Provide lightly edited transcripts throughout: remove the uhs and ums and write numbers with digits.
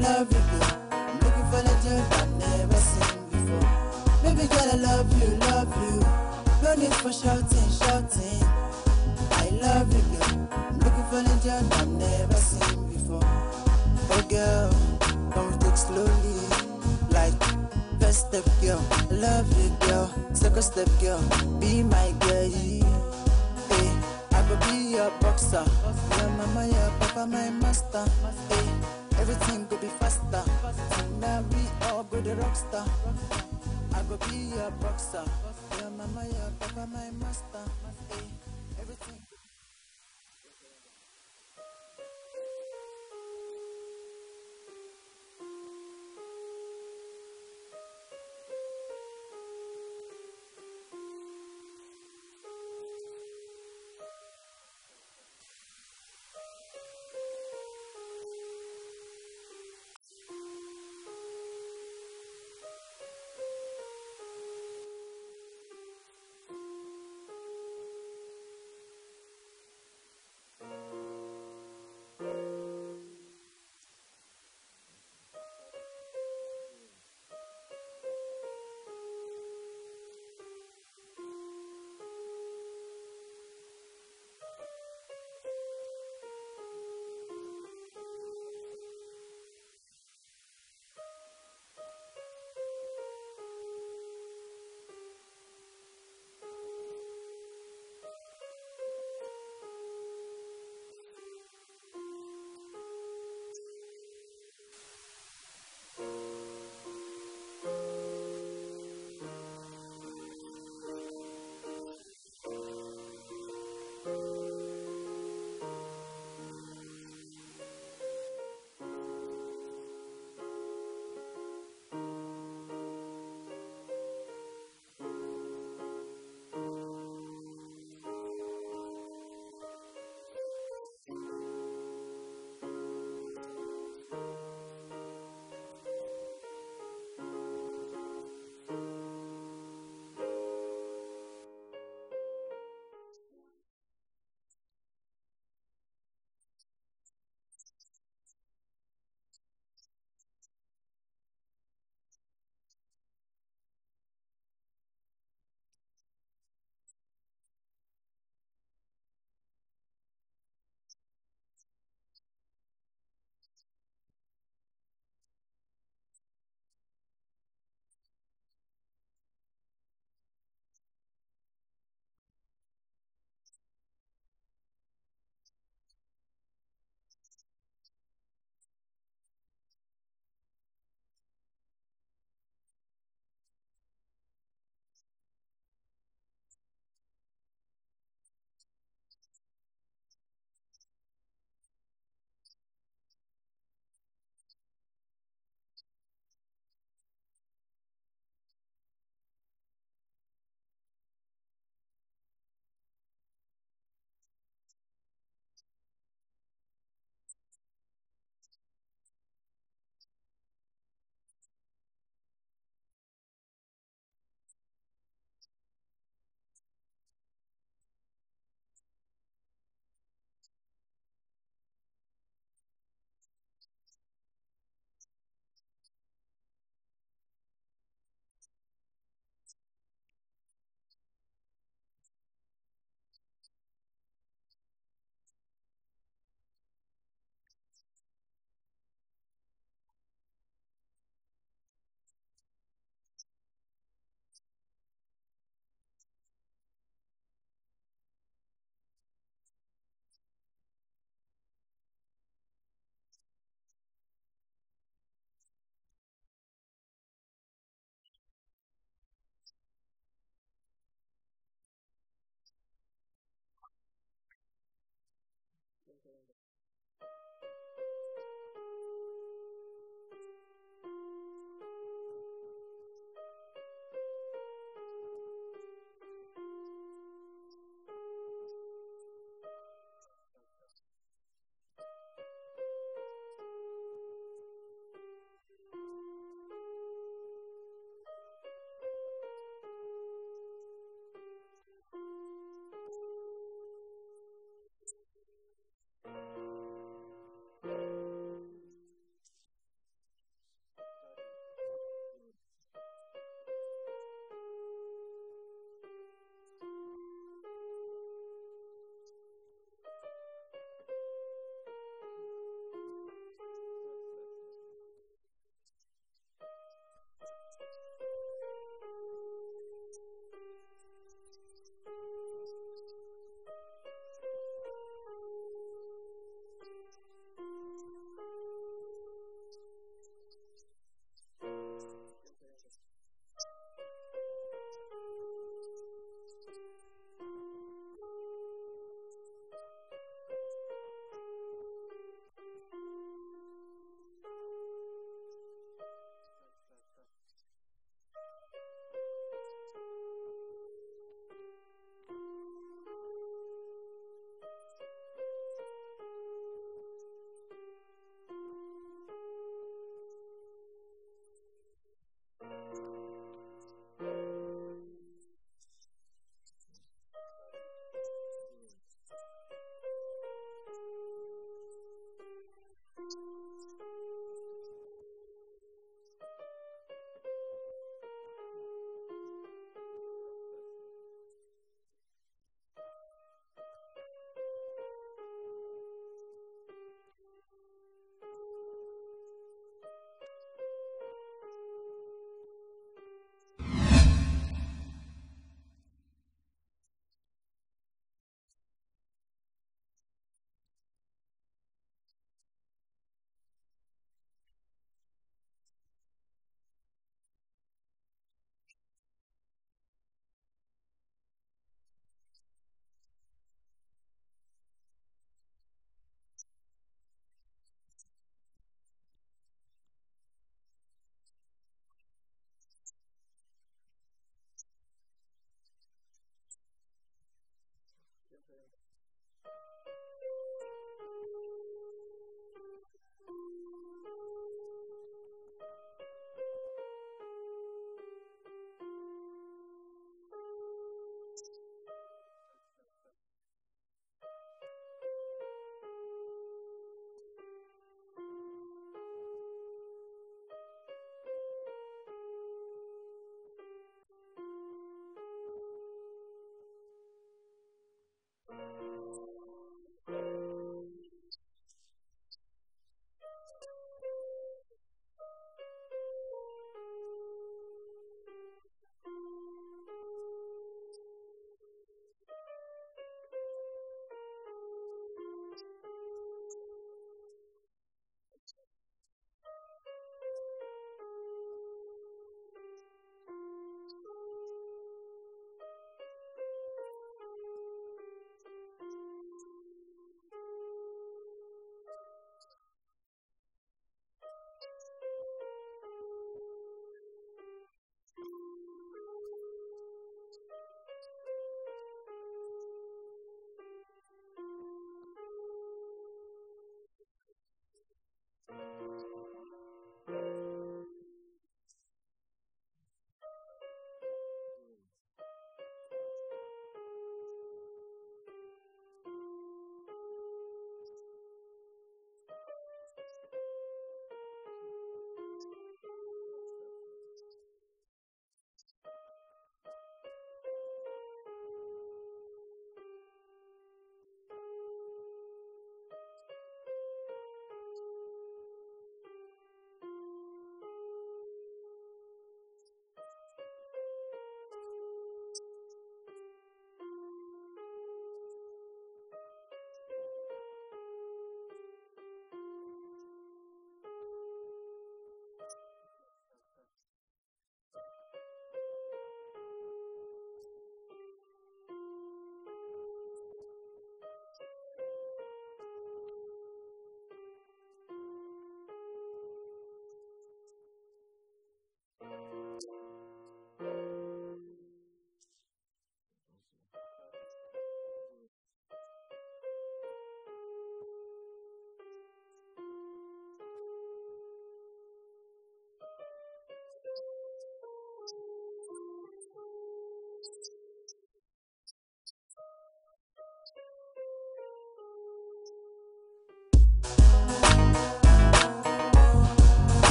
love you, I'm looking for the dude I've never seen before. Baby girl, I love you, no need for shouting, shouting. I love you, girl, I'm looking for the dude I've never seen before. Oh girl, don't take slowly, like first step girl, I love you girl, second step girl, be my girl. Hey, I will be your boxer, your mama, your papa, my master. Hey, everything could be faster. Now we all go the rockstar. I go be your boxer, your mama, your papa, my master. Hey, everything.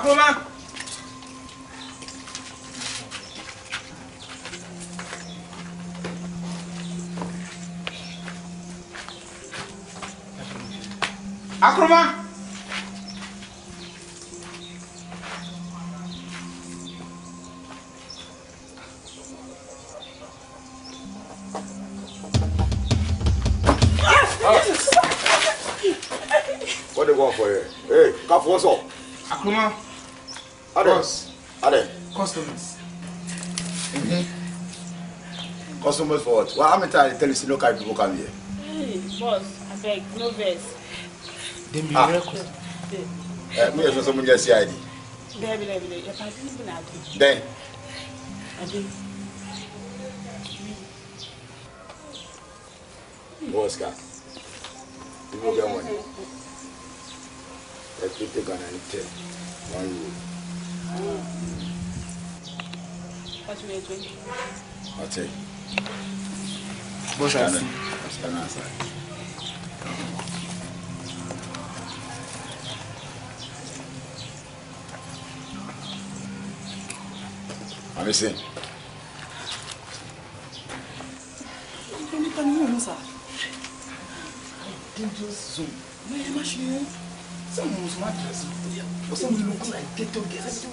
打过吗？打过吗？ What do you want for here? Hey, Kafu, what's up? Akruma. Are they? Customers. Mm-hmm. Customers for what? Well, how many times I tell you, see, no kind of people come here? Hey, boss, I beg, no verse. They be real customers. Me, I saw someone get CID. They. If I didn't even have it. Then? I did. What's that? You go get money. Let's take an item. €1. What will you drink? I'll take. What's that? That's the answer. I'm missing. You can't even sir. I didn't just zoom. Why am I sure? Someone was not dressed or someone looked like ghetto girls.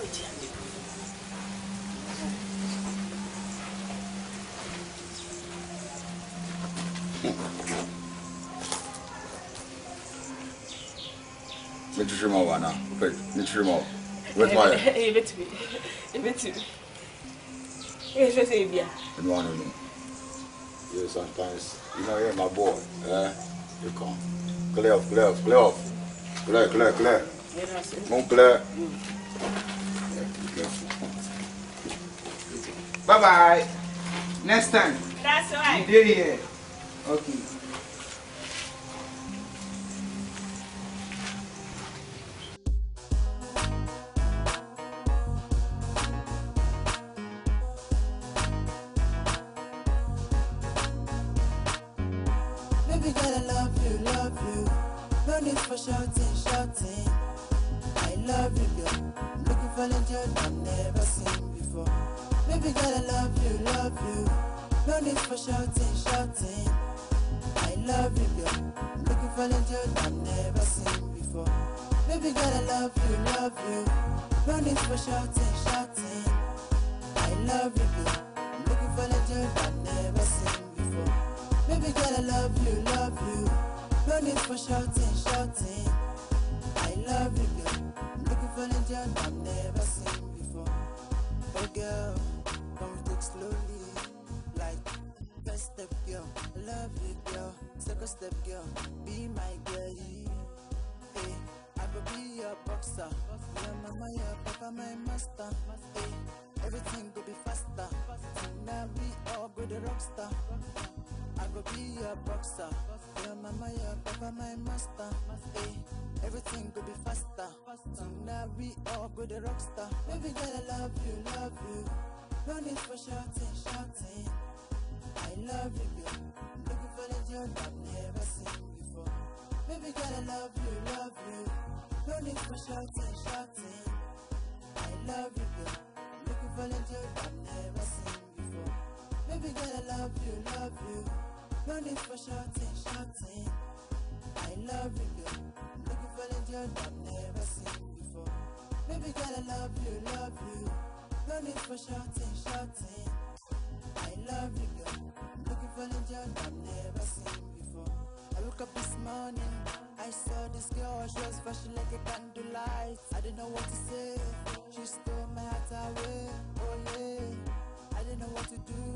Let you remove one now. Wait, let you remove. Wait, why? Wait. Wait, just say beer. You want to know? You sometimes, you know, you're my boy. You come. Clear off. Claire. Mon Claire. Bye bye. Next time. That's right. You did it. Okay. Baby girl, I love you. No need for shouting. I love you, girl. I'm looking for a girl I've never seen before. Baby girl, I love you. No need for shouting. I love you, girl. I'm looking for a girl I've never seen before. Baby girl, I love you. No need for shouting. I love you, girl. I'm looking for a girl I've never seen before. Baby girl, I love you. No need for shouting. I love you, girl. I'm looking for a girl I've never seen before. Oh, girl, don't take slowly. Like, first step, girl. I love you, girl. Second step, girl. Be my girl. Hey, I will be your boxer. Your mama, your papa, my master. Hey, everything go be faster. Now we all go the rock star. I go be a boxer. Your mama, your papa, my master. Hey, everything go be faster. Now we all go the rock star. Baby girl, I love you. No need for shouting. I love you, girl. I'm looking for a girl I've never seen before. Baby girl, I love you. No need for shouting. I love you, girl. I'm looking for a girl I've never seen before. Baby girl, I love you. No need for shouting. I love you, girl. I'm looking for a girl I've never seen before. Baby girl, I love you. No need for shouting. I love you, girl. I'm looking for a girl I've never seen before. I woke up this morning, I saw this girl. She was flashing like a candlelight. I didn't know what to say. She stole my heart away. Oh yeah, I didn't know what to do.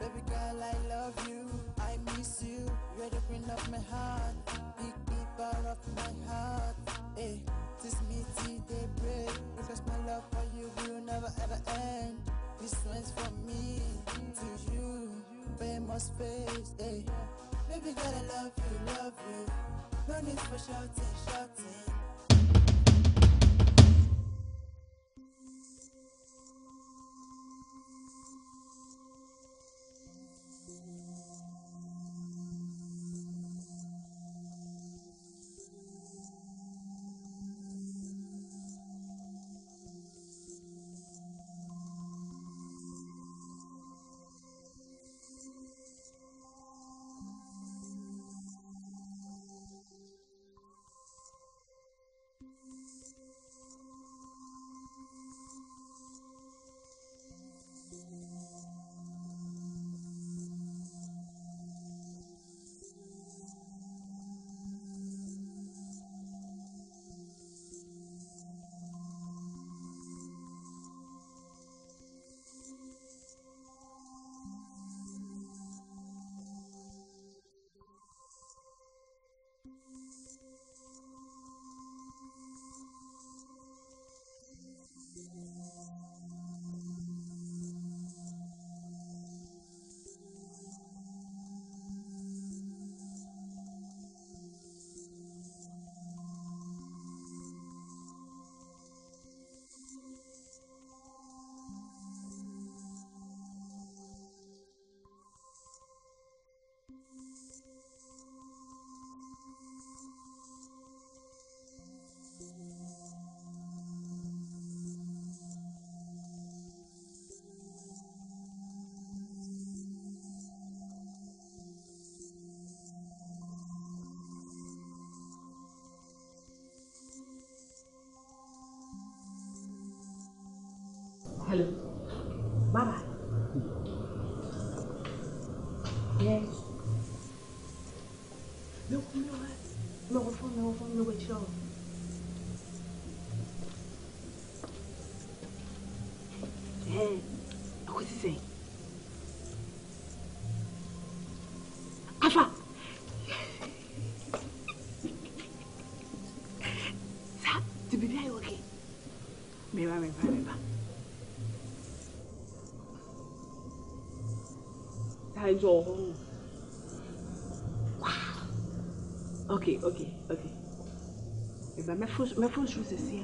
Baby girl, I love you. I miss you. You're the queen of my heart, the keeper of my heart. Hey, this me till daybreak, because my love for you will never ever end. This one's from me to you, famous face. Hey, baby girl, I love you. No need for shouting. Meu cotidiano. É, uma coisa assim. Afá! Sabe, tu bebê aí, ok? Me vai. Tá, João. Ok. Eh ben, me fais une chose ici,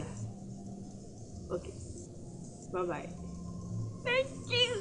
là. Ok. Bye. Thank you.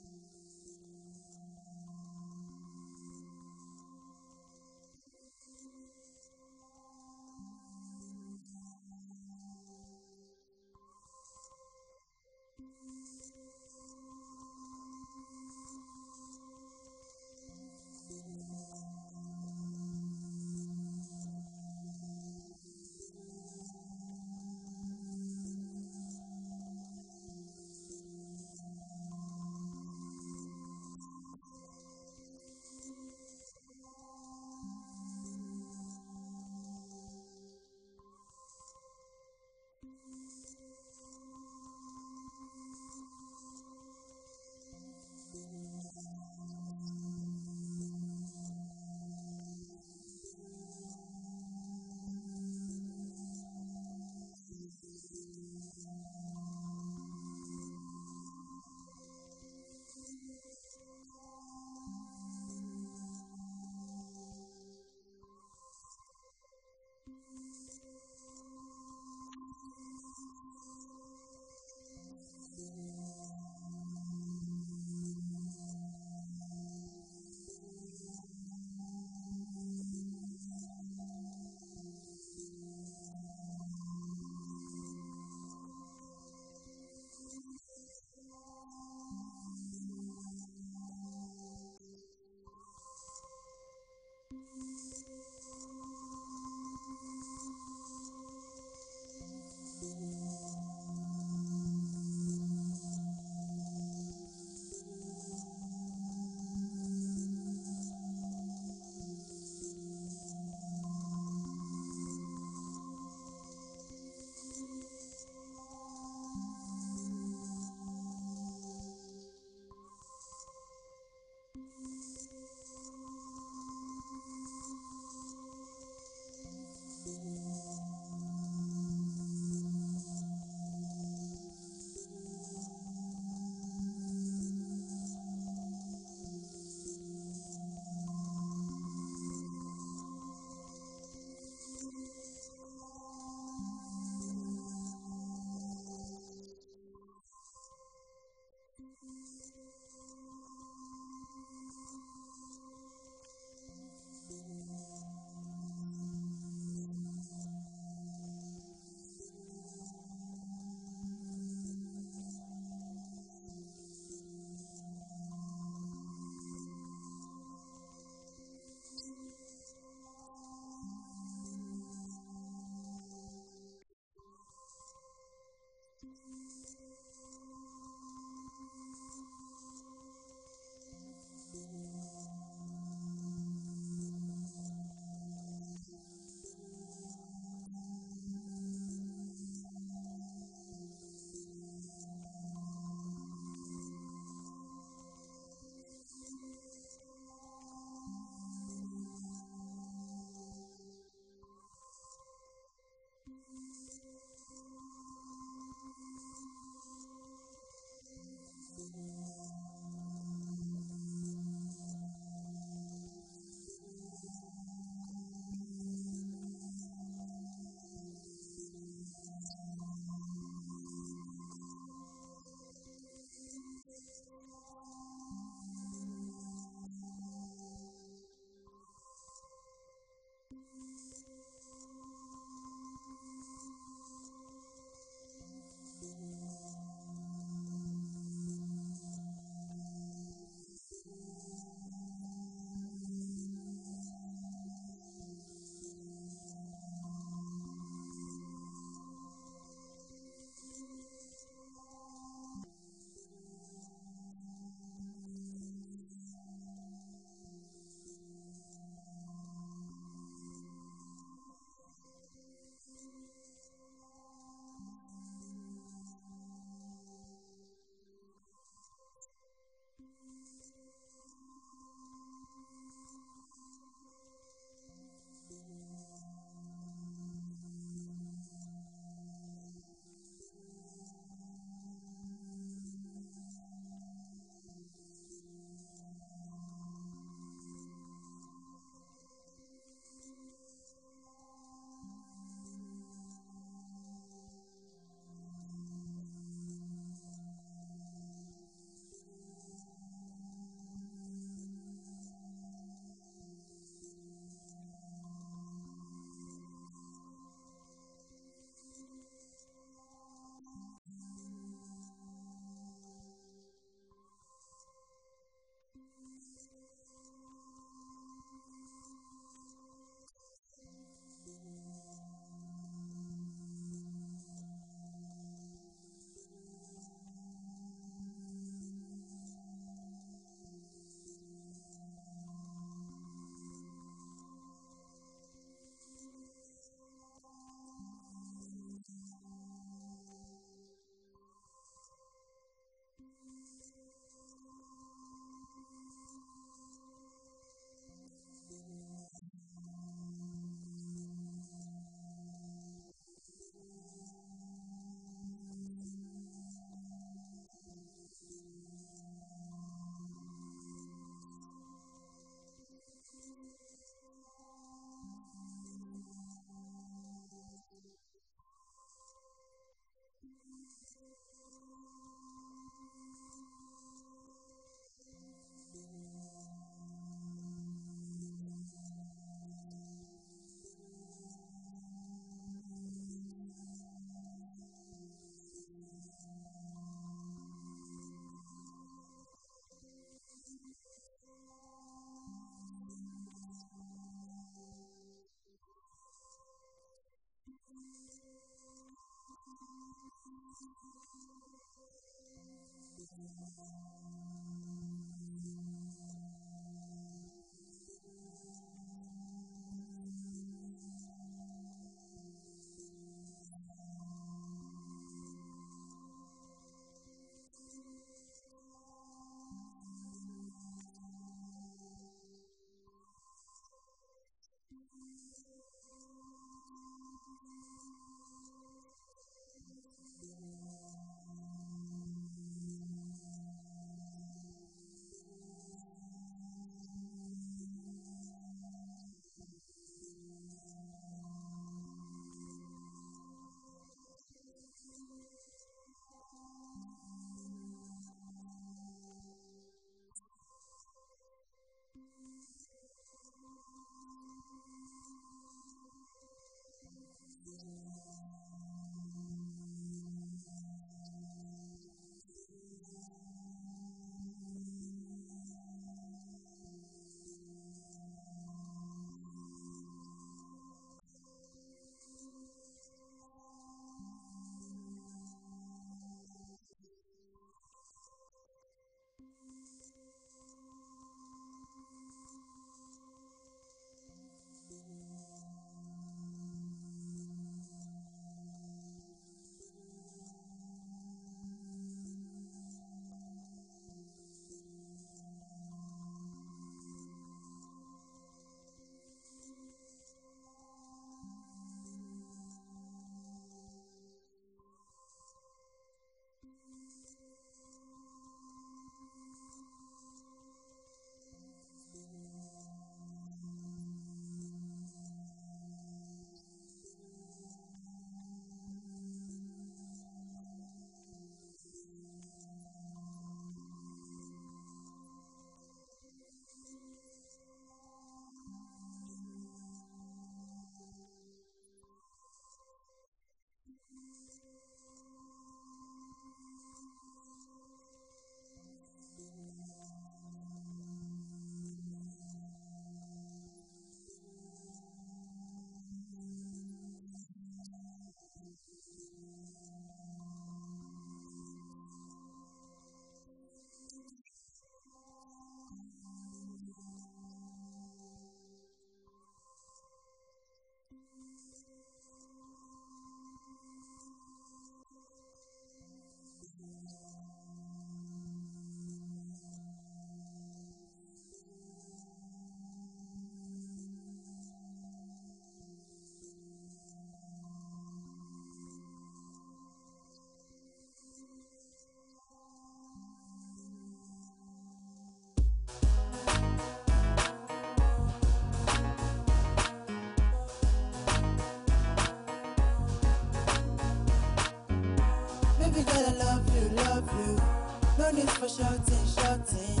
for shouting, shouting.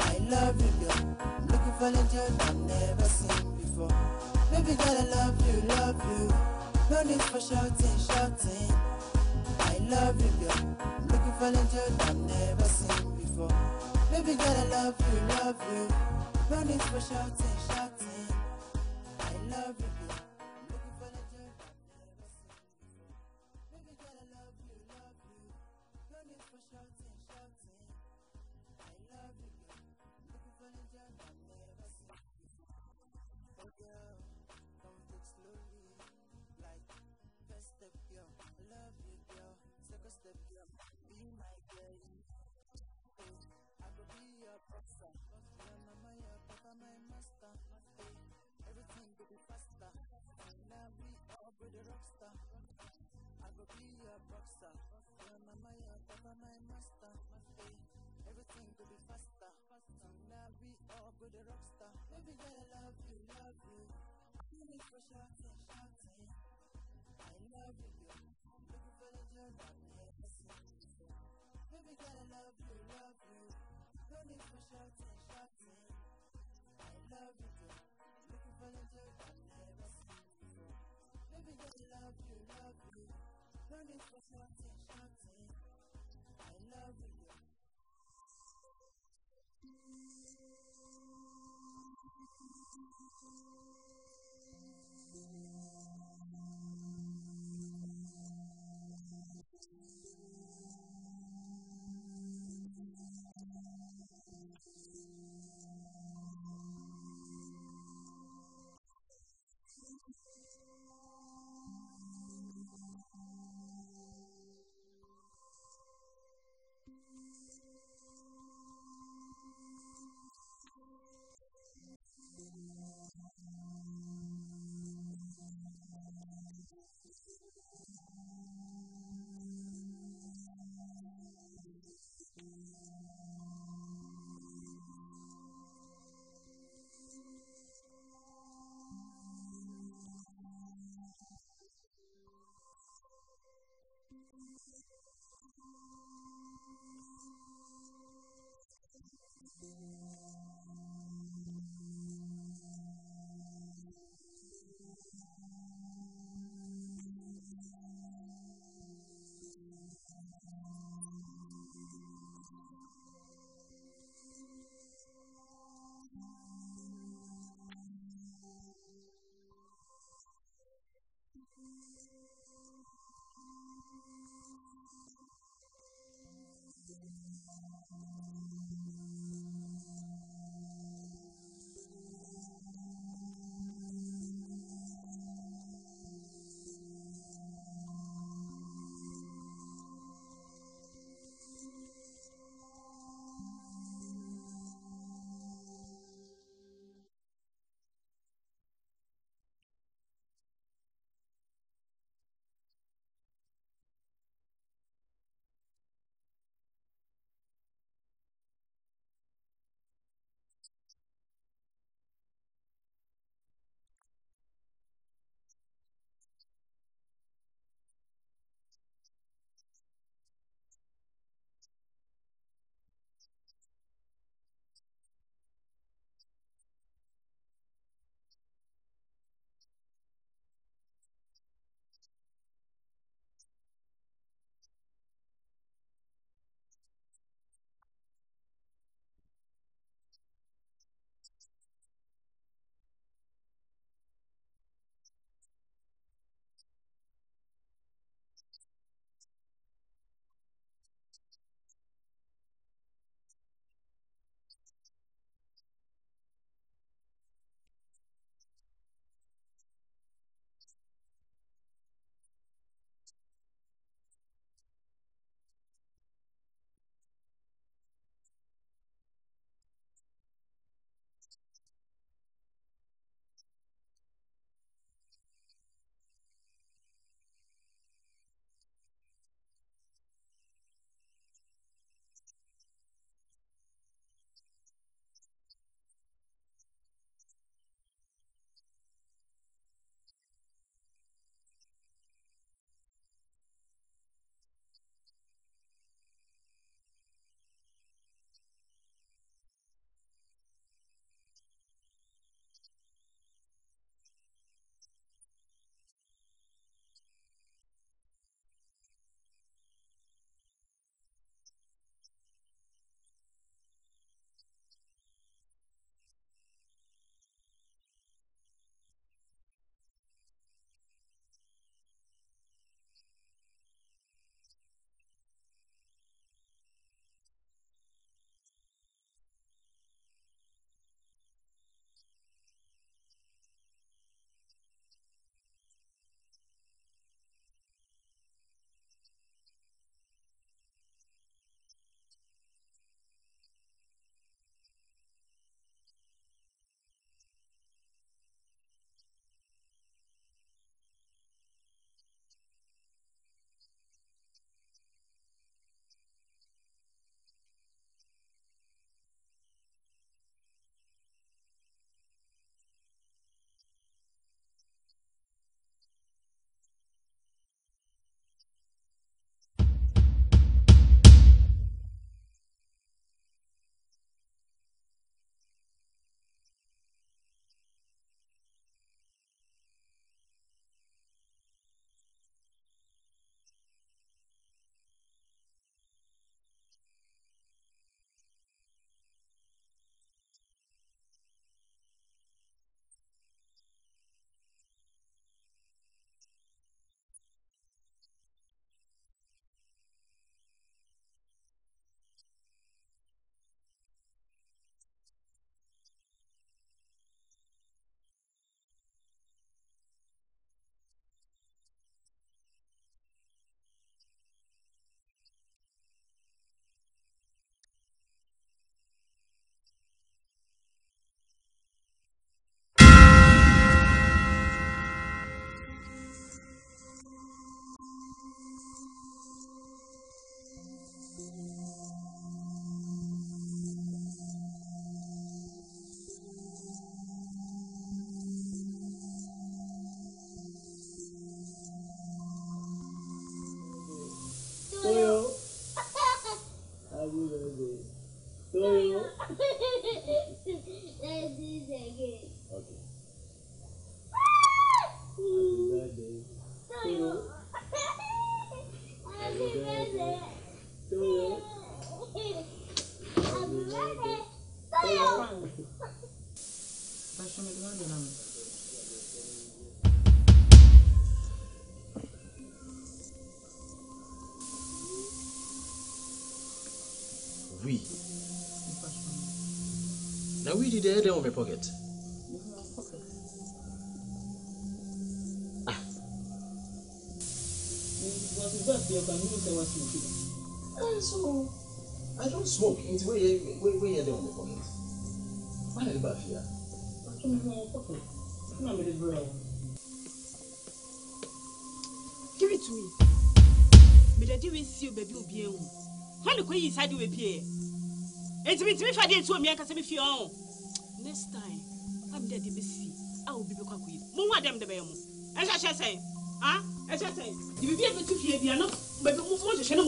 I love you, girl. I'm looking for a tune I've never seen before. Baby girl, I love you, love you. No need for shouting, shouting. I love you, girl. I'm looking for a tune I've never seen before. Baby girl, I love you, love you. No need for shouting, shouting. I love you. do it again. Let's do it again. Okay. Oui. Now we did it on my pocket. So I don't smoke. It's way down the pocket. Why are you back here? I don't know. Give it to me. But I didn't see you, baby. When the queen inside you appear, it's me if I didn't show me. I can say if you own. Next time, I'm dead. I will be back with you. Madam, the baby. I shall say, ah, I shall say, you will be able to fear the other, but the move on to Shannon.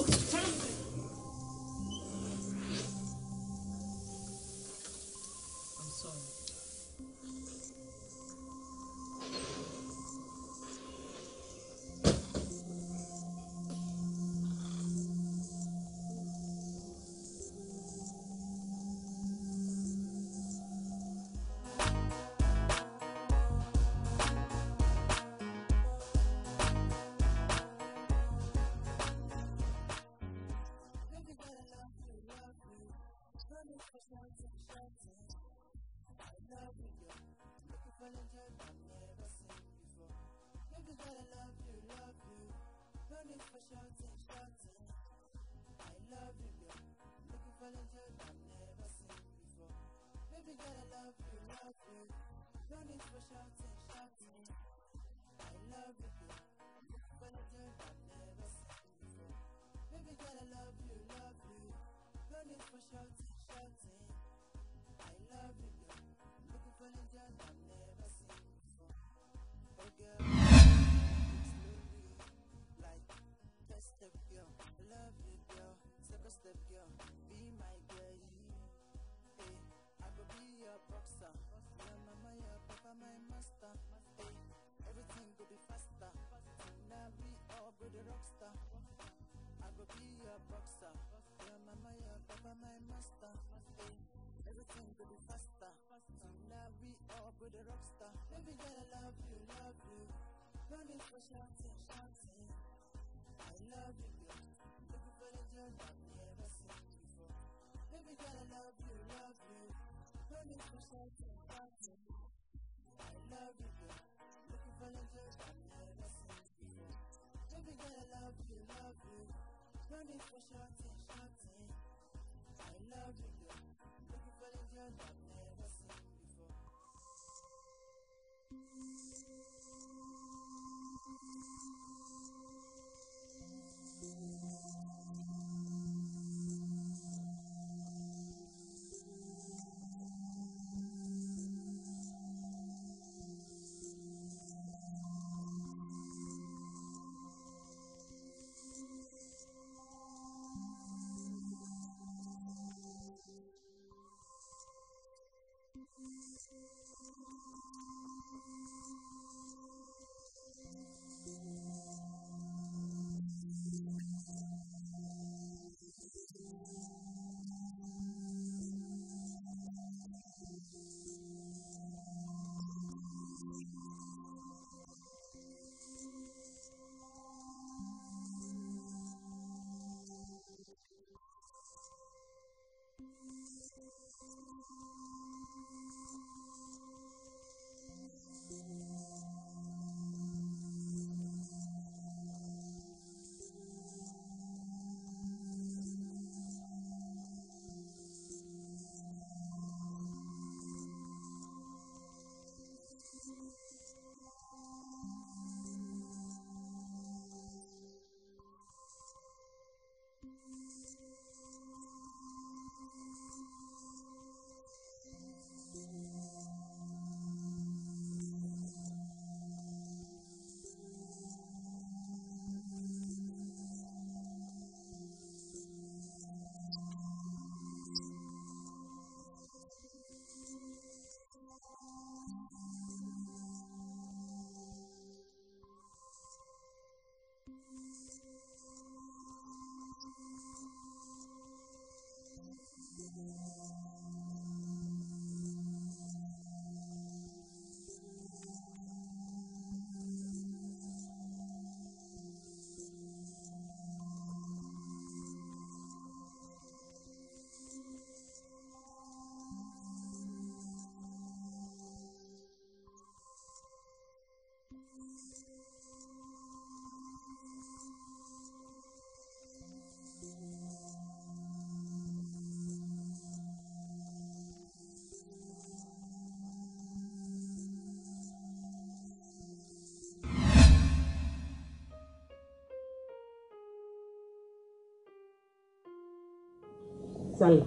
Salah.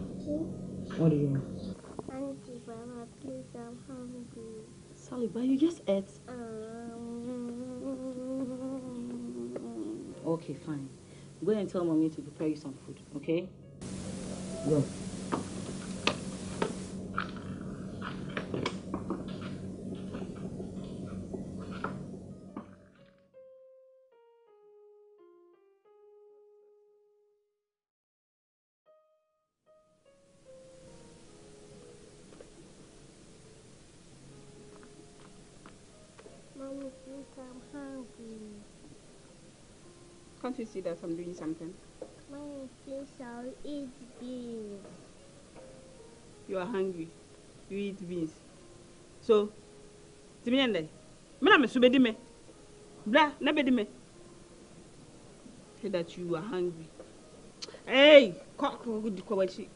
What do you want? Auntie, Mama, please, I'm hungry. Sorry, but you just ate. Okay, fine. Go and tell Mommy to prepare you some food, okay? Go. Mommy, please, I'm hungry. Can't you see that I'm doing something? Mommy, please, I'll eat beans. You are hungry. You eat beans. So, Timiende, I'm subedime. Blah, nebedime. Say that you are hungry. Hey, cock, good kawachi.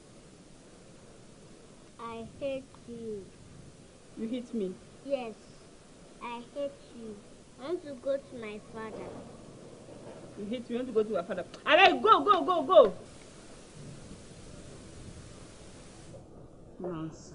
I hate you. You hate me? Yes. I hate you. I want to go to my father. You hate me? You want to go to your father? All right, go. Nonsense.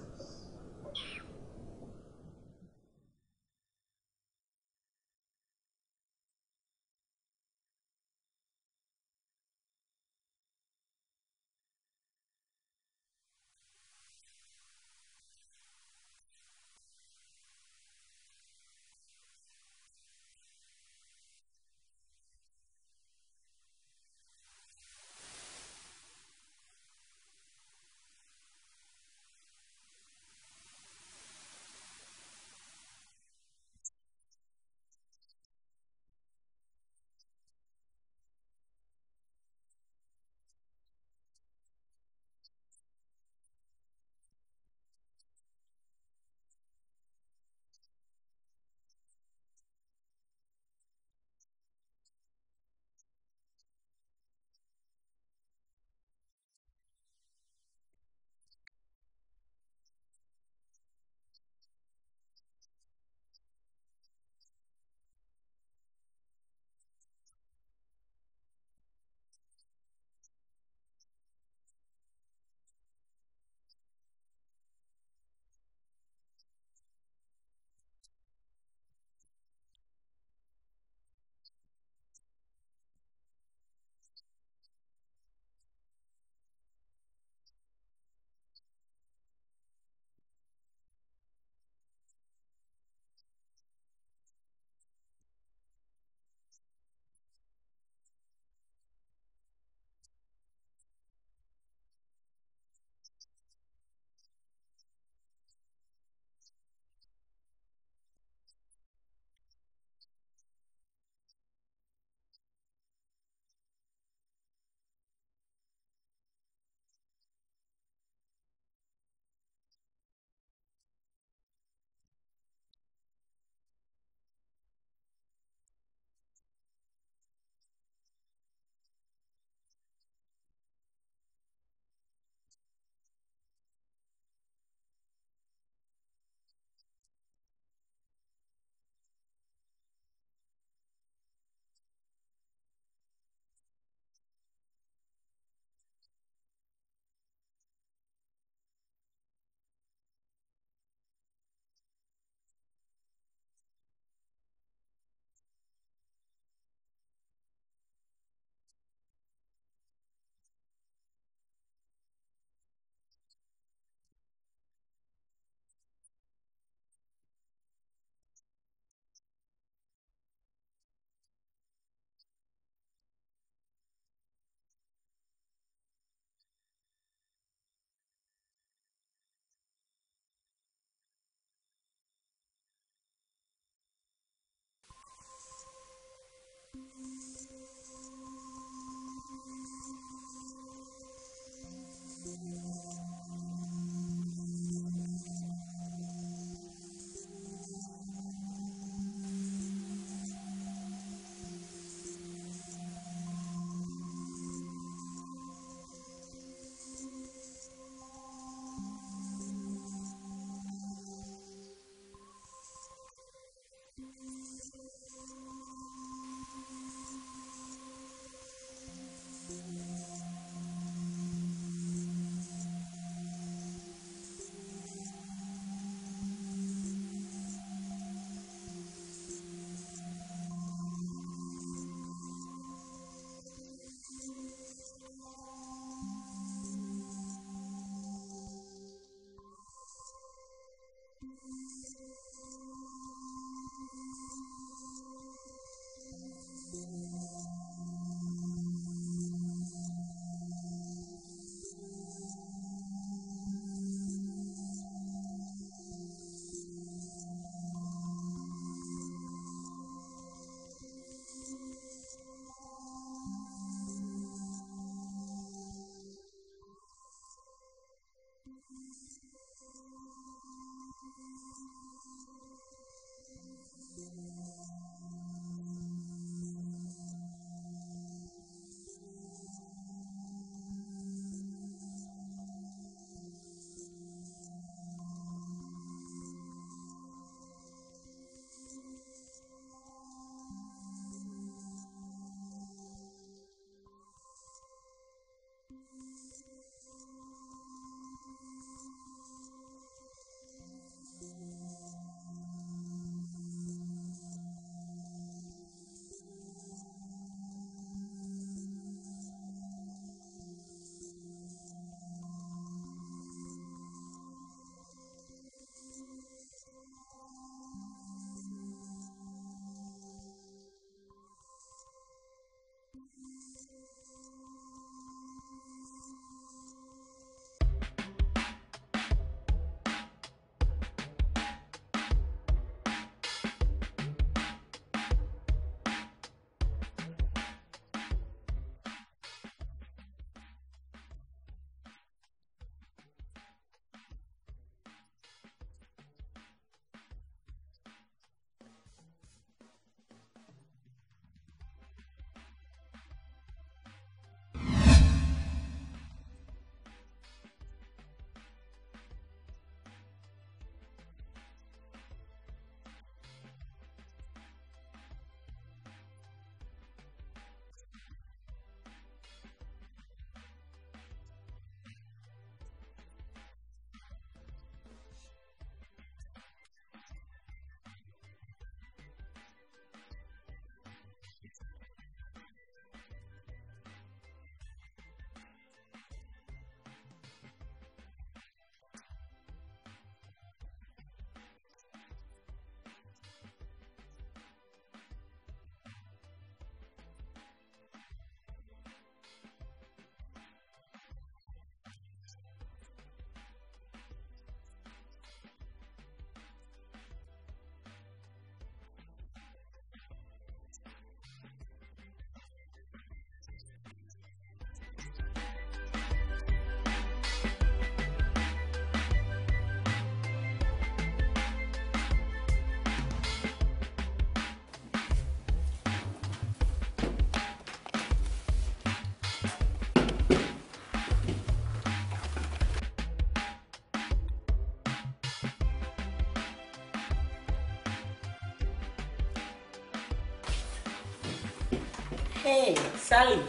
Hey, Sally.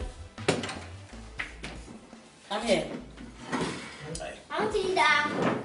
Come here. I'm Tilda.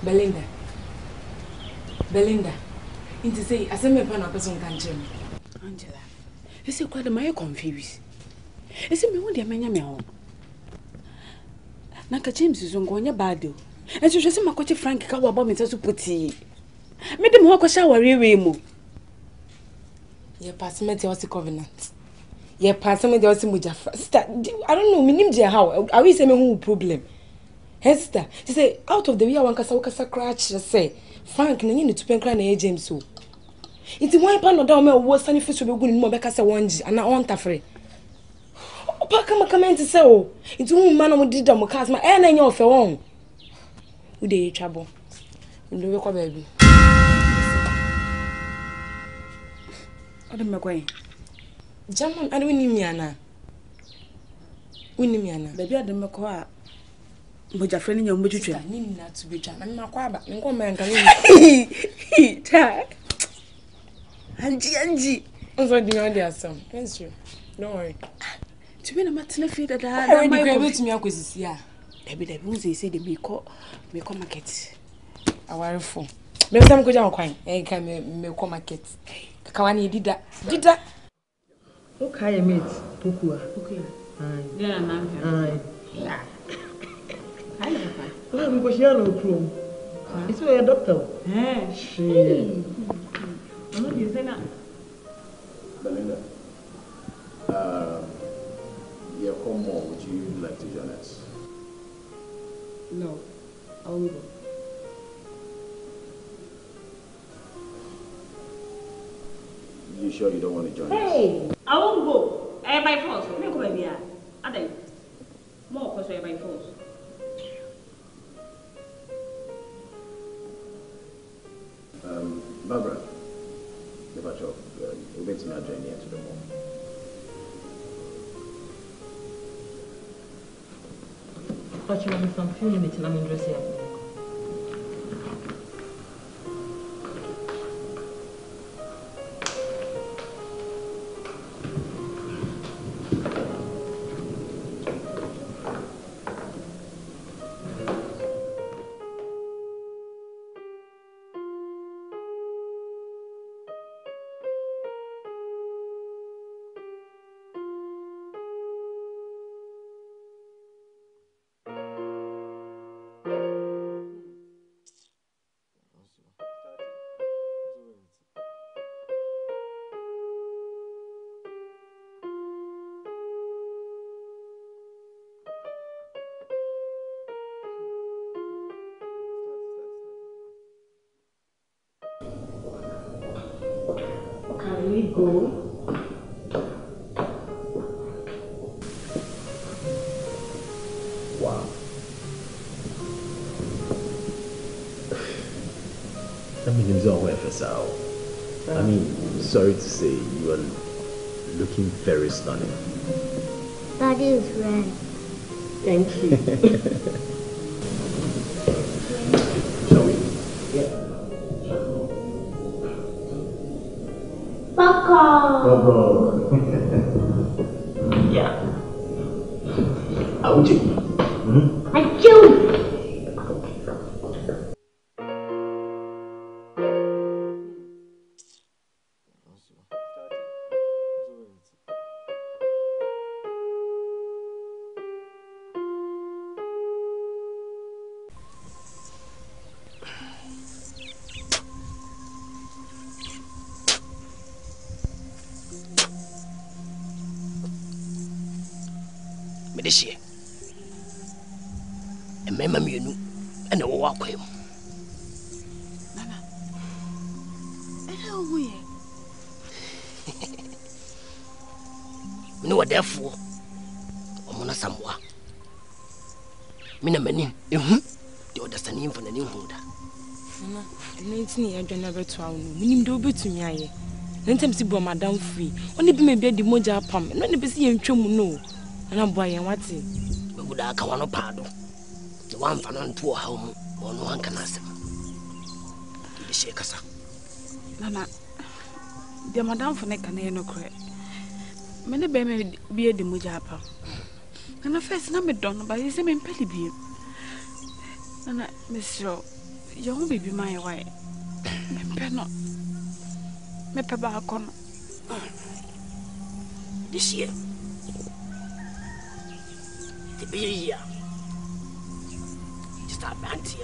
Belinda, Belinda, into say, I send me upon a person can jump. Angela, you see, quite a mile confused. You see, me want the man, your own. Naka James is on Gonya Bado, and she just my coach Frank Cowabom is also pretty. Made them walk a shower, remove. Your pass me the covenant. Your pass me the Ossimuja. I don't know, Minimja, how I will say me who problem. Hester, she said, out of the way, one Casawka scratch, I say, Frank, you need to pen cry in James. So it's one pound of down, was sunny fish will be good in Mobacasa one, and I want a free. Oh, Pacama come in to sell. It's one man who did the Mocasma, and I know for one. Would they trouble? Would you recover, baby? Adam McQuay. German, I don't need me, Anna. We need me, Anna. Baby, Adam McQuay. But your friend, your mother, I need not to be done. I'm not quite back. I'm going to eat. Angie, I'm sorry, dear son. Thank you. Don't worry. To be a matter of fact, I might be able to make a decision. Maybe the rules they say they be caught, may come market. I worry for. Maybe some good young coin. I can make come market. Kawani did that. Did that? Okay, mate. Pokua. Okay. Yeah, man. Yeah. I know. It's a doctor. I'm not using that. Belinda, yeah, come more. Would you like to join us? No, I will go. You sure you don't want to join us? Hey, I won't go. I am by force. Look where we are. I think more because we are by force. Barbara, the batch of events in our journey to the mall. But you have some few minutes and I'm interested. Go. Wow. I mean, it's all FSL. I mean, sorry to say, you are looking very stunning. That is right. Thank you. Yeah. How would you? I do. Medisia. And Mamma Munu and a walk him. Mamma, how we no, therefore, Mona Samoa. Mina Menin, the other standing for the new holder. Mamma, and 19 years I never told me, do be to me. Sometimes you madam free. Only be maybe the moja pump, and only be seeing no. And I'm buying what's it. But would I come on a paddle? The one for non poor home, or no one can ask him. The shakers. Mamma, the madam for neck and no crack. Many may be the moja pump. And the first number done by his name in Petty Beam. And Miss Row, you won't be my wife. Me peba akon. This year, the beer year, just a banty.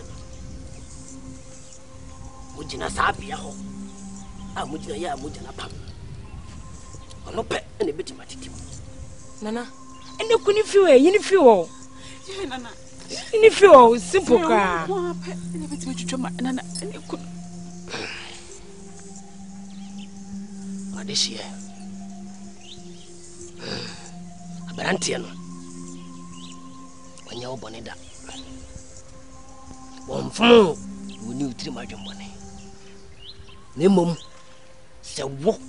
Mujina sabia ho. Ah, mujina ya mujina pam. Ono pe ene beti matiti. Nana, ene kuni fiwe, yini fiwo. Yini nana, yini fiwo simple ka. Mwa pe ene beti mchuchoma nana ene kuni. This year, a Brantian when you're born in that one fool who knew 3 million money. Nemum, so walk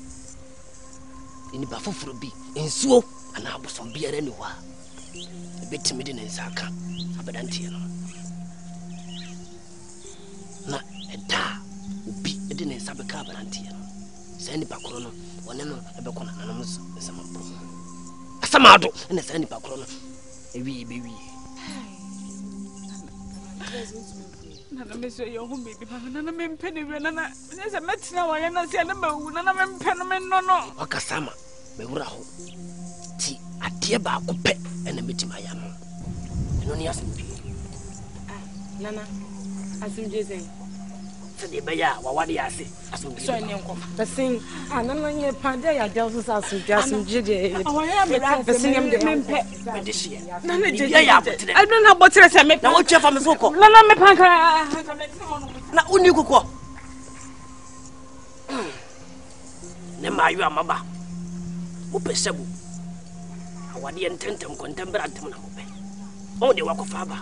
in the buffalo for a bee, and so an hour from beer anywhere. A bit timid in Saka, a Brantian. Not a da would be a dinner in Sabaka Brantian. Sandy Pacrono, one of the Bacon animals, some Samado, and a Sandy Pacrono, a wee baby. None of your home baby, none of them penny, and there's a match now. I am not saying about none of them penman, no, no, Wakasama, Bewraho, tea, a dear Baku pet, and a bitch my yam. And only asked me, Nana, as you say. The Baya, what do I say? The same, and only a Pandaya delves us with Jasmine Jiddy. Oh, I am the same. I don't know what to say. Make no check from the book. Lala me panka. Not only cook. Nema, you are Maba. Upesabu. Our dear intentum contemporary. Oh, the walk of Abba.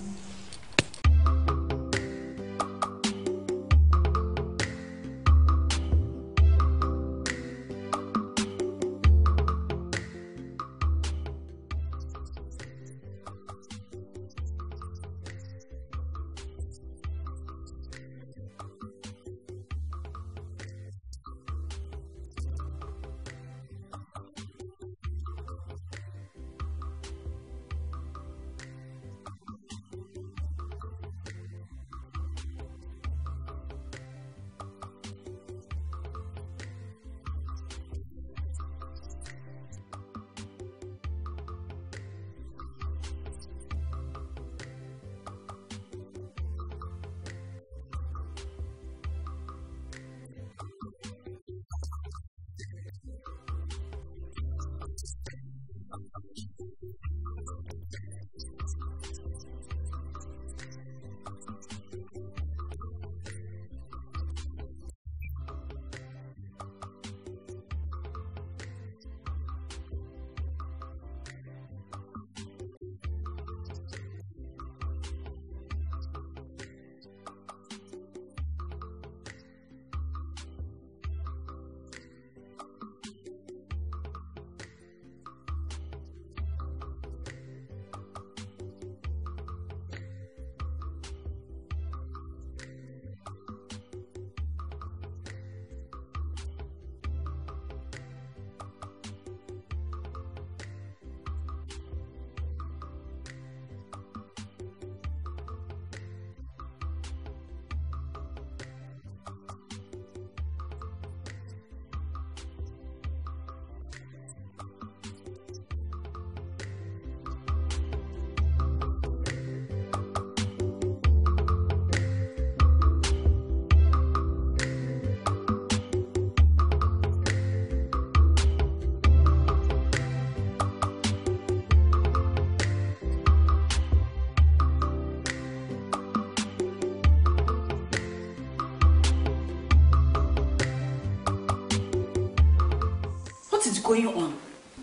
What is going on?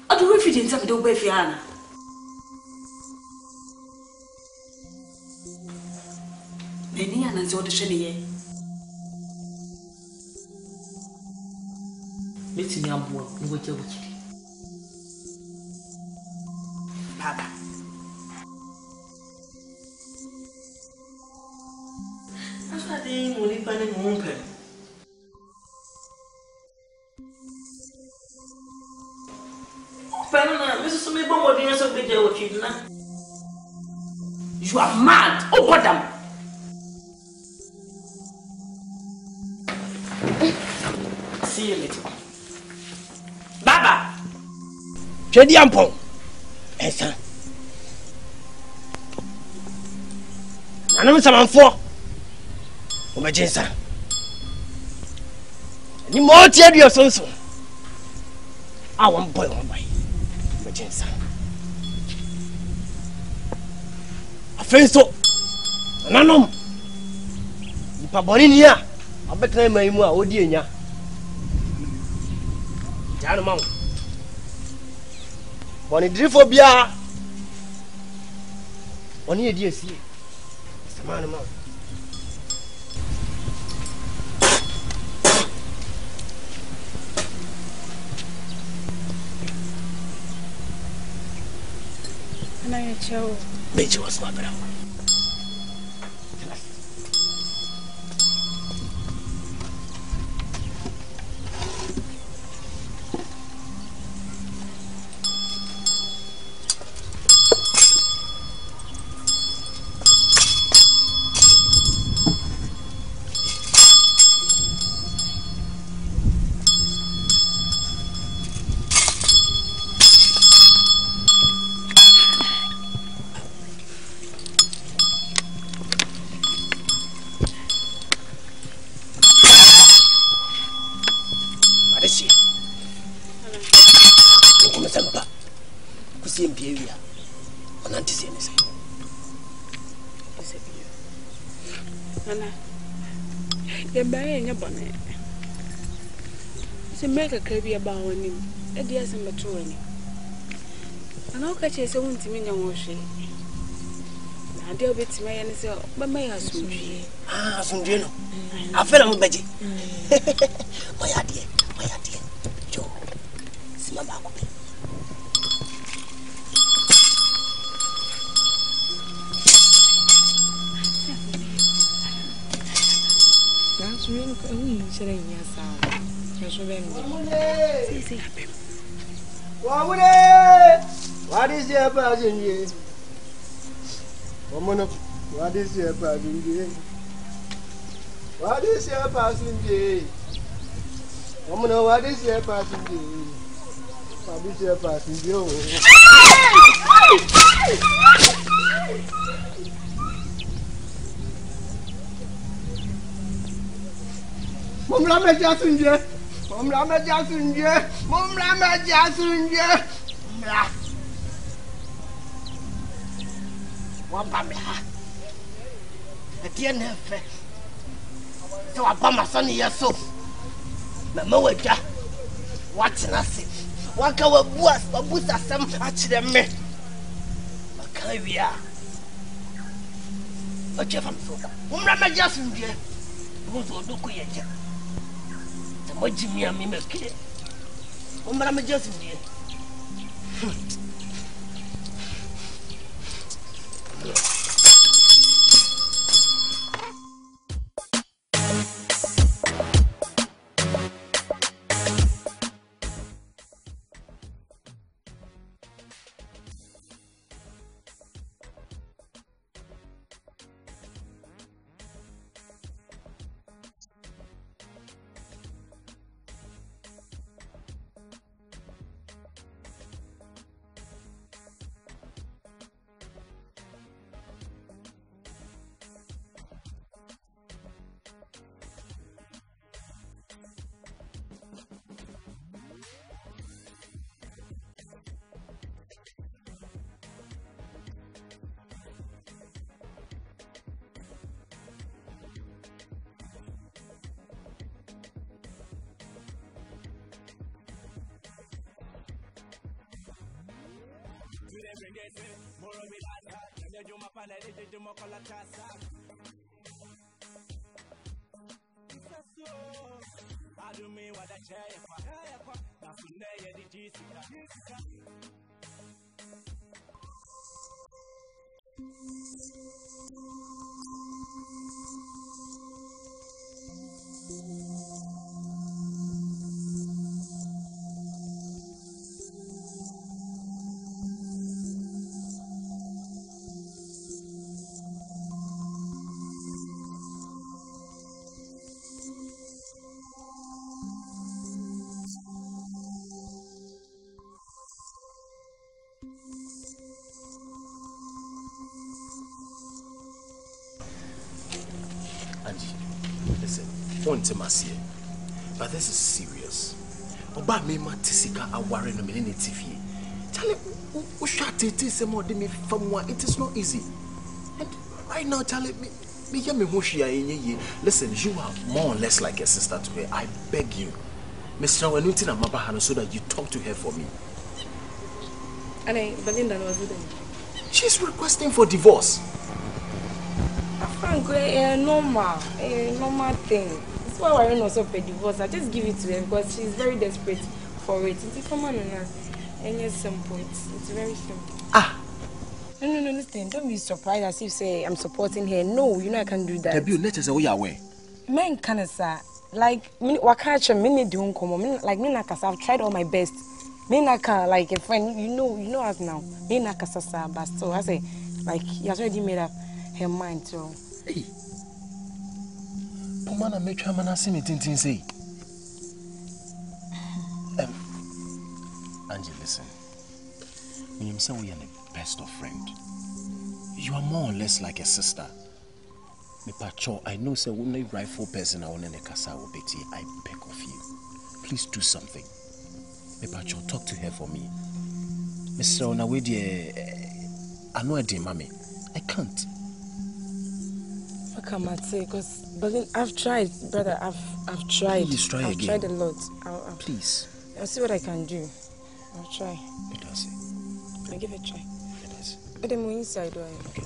How do we feed in time to be Anna? Many Anna's audition here. Let me have one. What you Papa. After the money panning open. You are mad! Oh, madam! See you later. Baba! Chedi Ampong! Esa! I know someone for. Omajensa! Any more Chedi or so? I won't boil on my Omajensa. Fenso, nanom, di paborini ya, abetna maimu a odi enya. Jano mamu, oni drifo bia, oni edi esi, samano mamu. Ana chao. Beji was my brother. Baby about him, a dear some patrolling. And I'll catch his own to me no more. I deal with my and so, but my husband. Ah, some general. I fell on Betty. My idea, Joe. Smabako. That's real, saying yes. What is your bargain here? Woman of what is your bargain here? What is your bargain here? Woman of what is your bargain here? What is your bargain here? Mom Lama Jasunje. Mom Lama Jasunje. Mom Lama Jasunje. Wabamla. Atiene fe. So abama sani yeso. Memeweja. Watinasi. Waka wabuas babusa sam achireme. Makaiya. Ochefam soka. Mom Lama Jasunje. Buzo doko yeja. What do you mean, Miss Kid? Oh, Madame Justin, dear. geze moro milata nene juma pana leje juma kola tasa isaso adumi wadachepa chepa nafuneye dijisika But this is serious. Oba me ma tisika aware no me ne TV. Charlie, o shatete se mo de me famwa. It is not easy. And right now, Charlie, me hear me ho hia enye. Listen, you are more or less like a sister to her. I beg you. Mr. Wanuti na maba hano so that you talk to her for me. And I Belinda was with him. She's requesting for divorce. Frank, a normal thing. Why well, Warren also for divorce? I just give it to her because she's very desperate for it. It's a common on and yes, simple. It's very simple. Ah! No, listen. Don't be surprised as if say I'm supporting her. No, you know I can't do that. The bill let us away. Man can sir. Like wakacha mini don't come. Like me nakasa, I've tried all my best. Me naka like a friend, you know us now. Me nakasa sir, but so I say like he has already made up her mind, so hey. Man, I make her man asking me things to say. Angie, listen. When you say we are the best of friends, you are more or less like a sister. Me pacho, I know say only rightful person I want in the casa will be tea. I beg of you, please do something. Me pacho, talk to her for me. Mister, on away dear, I know I did, mommy. I can't. Because I've tried, brother. I've tried. Please try again. I've tried a lot. Please. I'll see what I can do. I'll try. Let us see. I'll give it a try. Let us see. But then we're inside, right? Okay.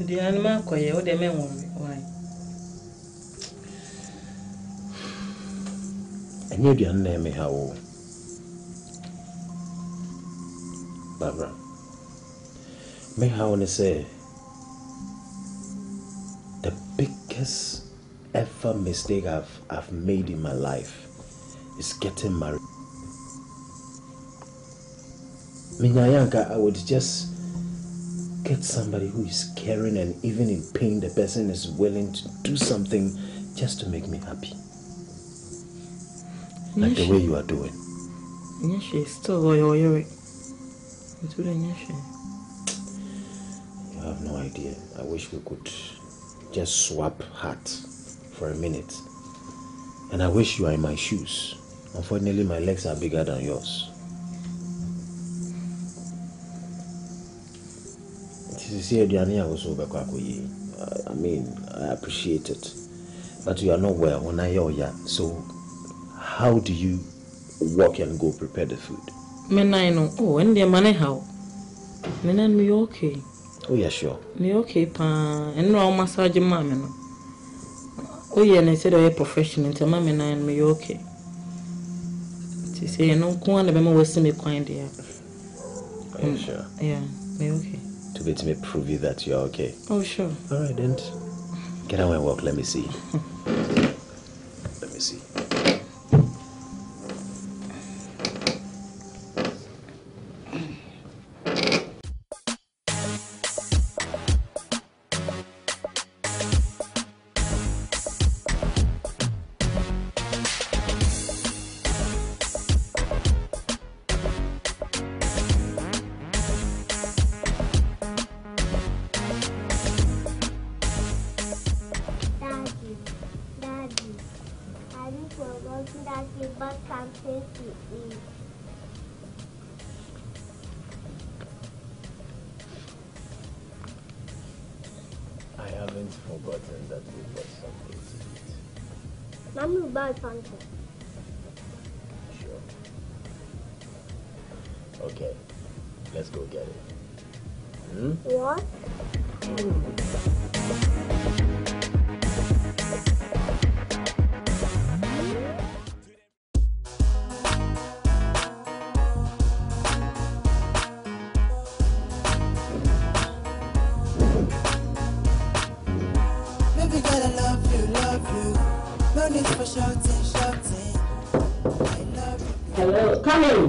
The animal coy, or the men why? I knew the name how Barbara may how they say the biggest ever mistake I've made in my life is getting married. Minyanka, I would just get somebody who is caring, and even in pain the person is willing to do something just to make me happy. Like the way you are doing. You have no idea. I wish we could just swap hats for a minute. And I wish you were in my shoes. Unfortunately, my legs are bigger than yours. I mean, I appreciate it, but you are not well when I hear you. So, how do you walk and go prepare the food? I know. Oh, and the money how? Me okay. Oh yeah, sure. Me okay, pa. And no massage, mama. Oh yeah, and I said I a professional. Tell mama, and me okay. She say no, come on, the mama was me kind there. Oh sure. Yeah, me okay. To be to me prove you that you're okay. Oh, sure. All right, then. Get out and walk. Let me see. Let me see. I haven't forgotten that we were something. Let me buy something. Sure. Okay. Let's go get it. Hmm? What? Baby girl, I love you. No need for shouting. I love you. Hello, come in.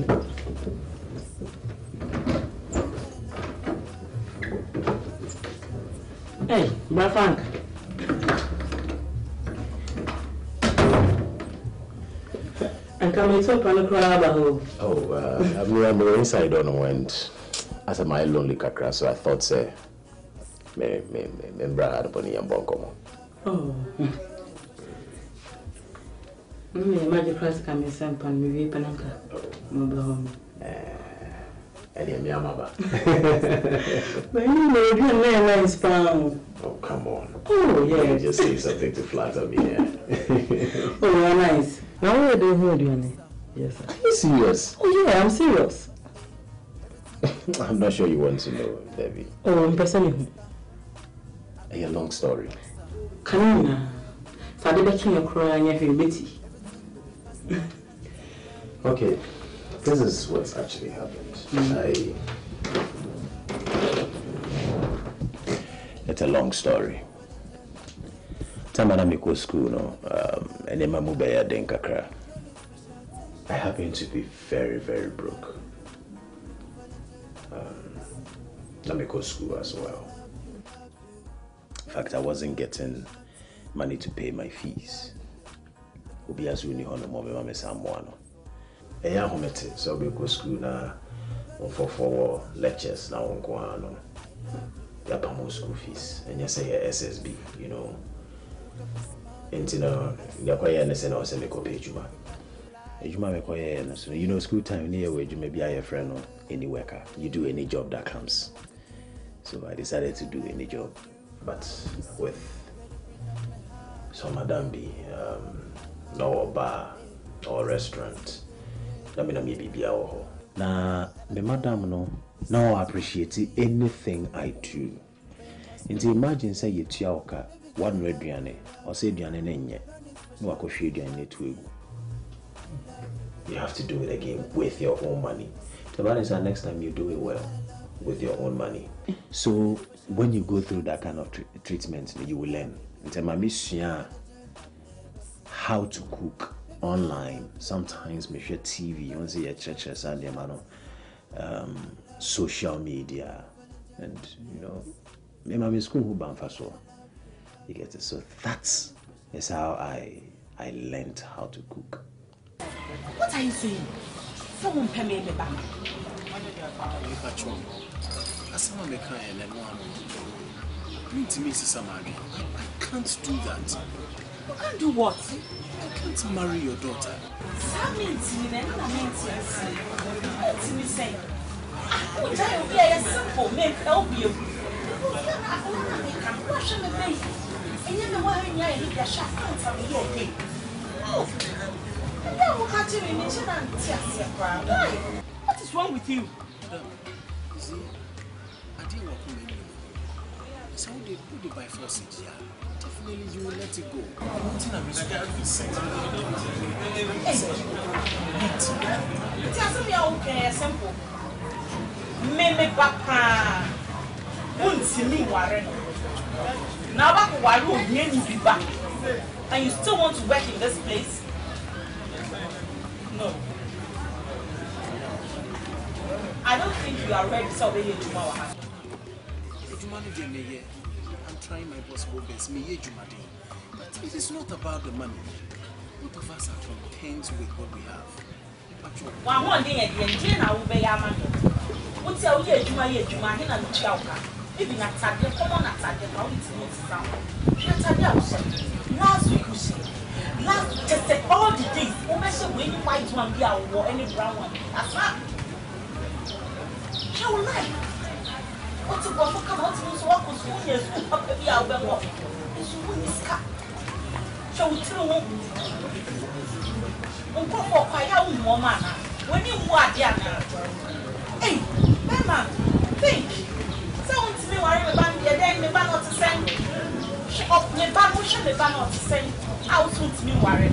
Hey, Brafang. And can we talk on the crowd? Oh, I'm inside on went as a my lonely kakra, so I thought, say, me, brother, bunny, and bonkomo. Oh, magic price can be sent pan, maybe panaka, mobile home. But you know, your name is Pound. Oh, come on. Oh, yeah. You just say something to flatter me. Yeah. Oh, you're nice. Now, where do you hold your name? Yes. Sir. Are you serious? Oh, yeah, I'm serious. I'm not sure you want to know, Debbie. Oh, I'm personally. A long story. Kanina. Fadibachi, you're crying, you're bitty. Okay. This is what's actually happened. It's a long story. Tamana Miko school, no, and Emma Mubaya Denkakra. I happen to be very, very broke. Namiko school as well. In fact, I wasn't getting money to pay my fees. Ubiasuni Hono Mome Samuano. So we go school now for 4 lectures now on Guano. They pay more school fees and you say SSB, you know. And you know, they call you and say no, say me go pay Juma. Juma me call you and so you know school time near where you may be a friend or any worker. You do any job that comes. So I decided to do any job, but with some Madambi, no bar or restaurant. Now, the madam no appreciates anything I do. And imagine say you tiaoka one red diane or say diane nenye no akohwe diane to. You have to do it again with your own money. The bad is that next time you do it well with your own money. So when you go through that kind of treatment, you will learn. And how to cook. Online, sometimes me share TV, on see churches and social media, and you know, me mama school who ban faso. You get it. So that's is how I learned how to cook. What are you saying? Someone pay me the bank. I can't do that. You can't do what? I can't marry your daughter. What is wrong with you? I didn't work with you. So they put it by force. Definitely you will let it go. And you still want to work in this place? No. I don't think you are ready to obey you tomorrow. I'm trying my possible best, but it is not about the money. Both of us are content with what we have. Last week, just all the days, any white one be or any brown one. That's not. What you want to come out to walk with school? Yes, you have to be out of the walk. You chauchulu uko kwa ya umoma na weni muadia na hey mama think so unti me wari me ban dia den me ban not to send she up me ban mo she me ban not to send out unti me wari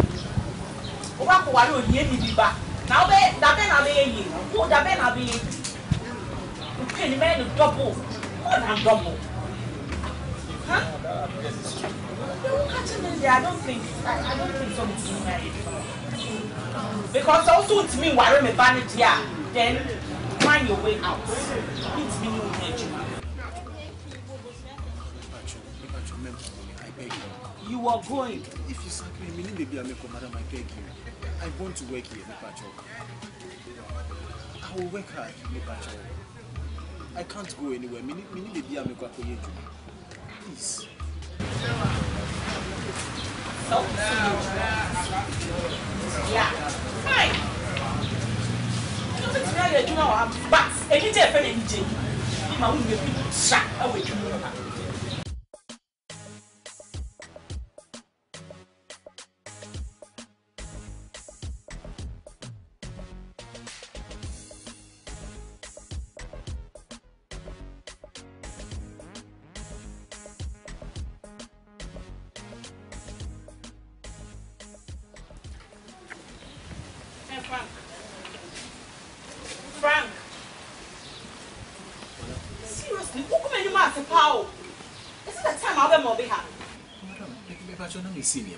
oba ko wari oni eni biba na obe da be na be yin ko da be na be yin okay ni me no double more than double huh? They won't catch him in there. I don't think so it's married. Because also it's me worry me ban it here. Then find your way out. It's me who hurt you. I beg you. You are going. If you sack me, meaning baby I make a madam, I beg you. I want to work here, Mipacho. I will work hard, Mipacho. I can't go anywhere. Meaning baby I make a koye. Please. So, yeah, fine. I don't think you know I'm back. I need to find a job. My wife will be shocked. I will kill her. Frank! Seriously, who come in my power? Is it the time I'll be more behind? Madam, Mipacho, no, see me,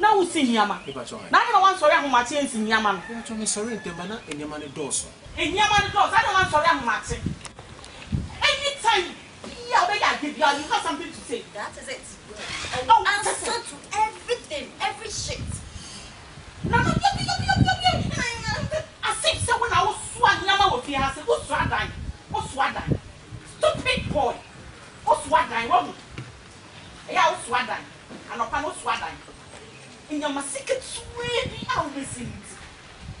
now we see Yama. Mipacho, now I want to run my chains in Yaman. I'm sorry, Temana, and Yaman doors. In Yaman doors, I don't want to run my chain. Any time I'll give you, you have something to say. That is it. I will answer to everything, every shit. Now, Oswadan, stupid boy. Oswadan, woman. Yeah, Oswadan. And upon Oswadan. In your secret, sweetie, I'll be seen.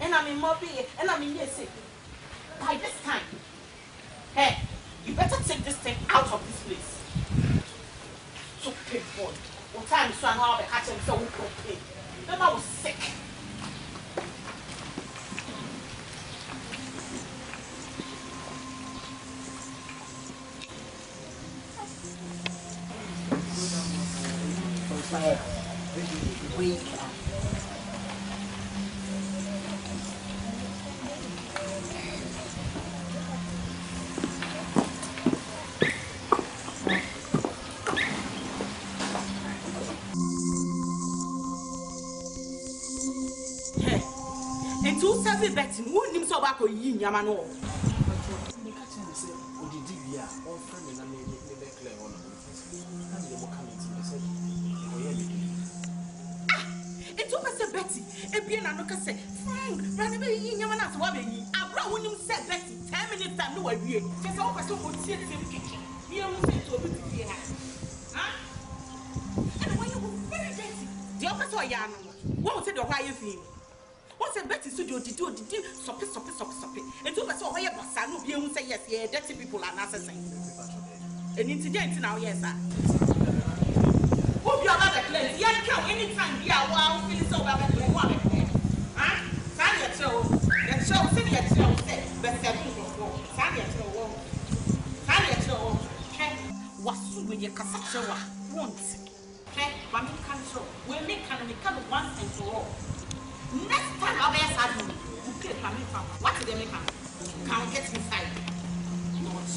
And I'm in Moby, and I'm in here. By this time, hey, you better take this thing out of this place. Stupid boy. What time is so now? The catch him so okay. Then I was sick. Wake up. Hey, and two seven betting who names over for you, Yamano. Betty, a being an say, Frank, run away, you never asked what you brought when you said Betty, 10 minutes and no idea. Just all of us would see it in the kitchen. You almost said to a bit of your house. And when you were very dirty, the officer or yarn, what was it or why you feel? What's a Betty studio to do? Did you stop it? And two of us all here, but I know you say yes, yeah, dirty people are not the same. An incident now, yes, sir. Yes, come anytime here while I'm feeling so bad with the woman. Huh? Sign your show. Your show, send your show, say, but seven people. Sign your show. Sign your show. Okay? What's with your cassava? Once. Okay? But we can't show. We make an account once and for all. Next time I'll be asking you. Okay, but we can't. What did they make? Can we get inside? Not.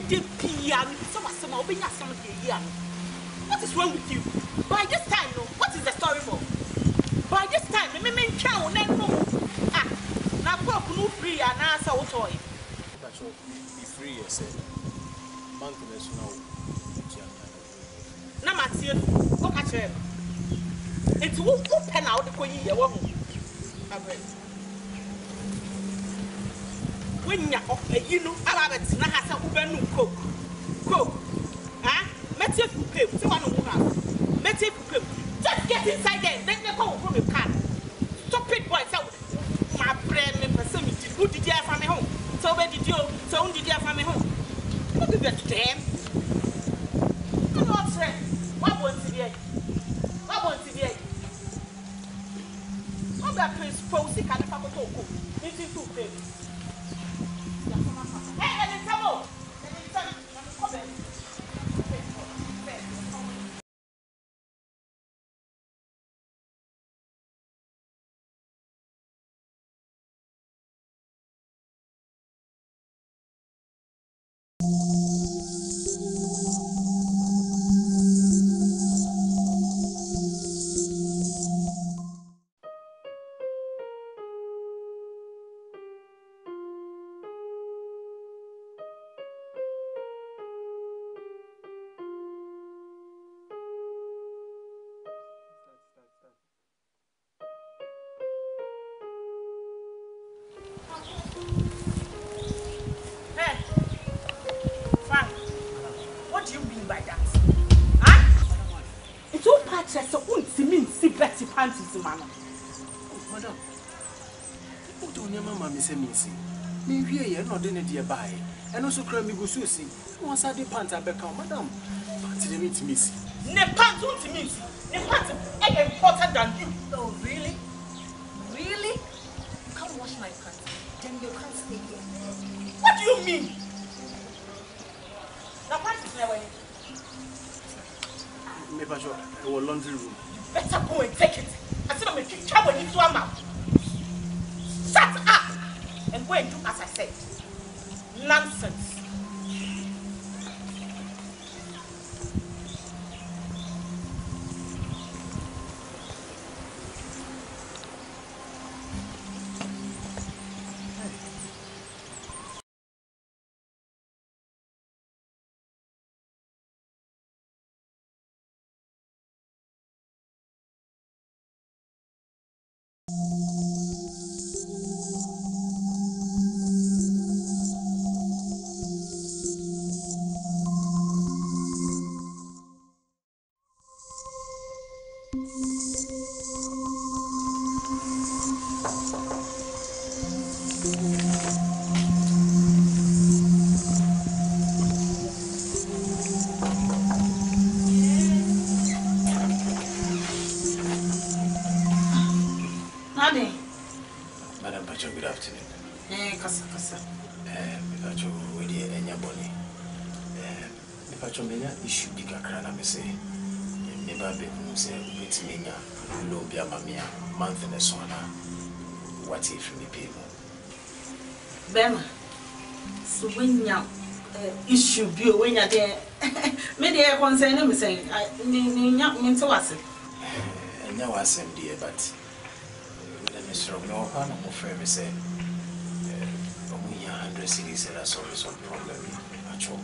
Jade Pian. Someone somehow being at some of the young. What is wrong with you? By this time, no, what is the story for? By this time, the men cow never move. Ah, now walk no free and answer what toy. That's all. Be free, yes, sir. Bank national. Now, Matthew, look at him. It's who pen out the coin here. When you are off, you know, I have it. Now, I have a cook. Cook. Ah, Matthew, so I don't have. Matthew, just get inside there. Then they go from your car. Stop it, boy. My friend, my person, who did you have from home? So, where did you? So, who did you have from home? What did you get? I'm not friend. What was it here? Posting at the top of Toko. This is too big. Hey, and it's a more. Madam, what do you mean, Mamma? Miss Missy, me here, not in a dear by, and also cry me go Susie. Once I did pants, I become Madame. Pants didn't miss. Ne pants won't miss. Ne pants are important than you. Oh, really? Really? Come wash my pants, then you can't stay here. What do you mean? The pants is never in. Me, Pastor, our laundry room. You better go and take it. Shut up and go and do as I said. Nonsense. Bema, so when you issue bill, when you're there, maybe I won't say anything. I mean, so was it? No, I said, dear, but let me struggle. No, I'm afraid I said, we are 100 cities that are some problem at all.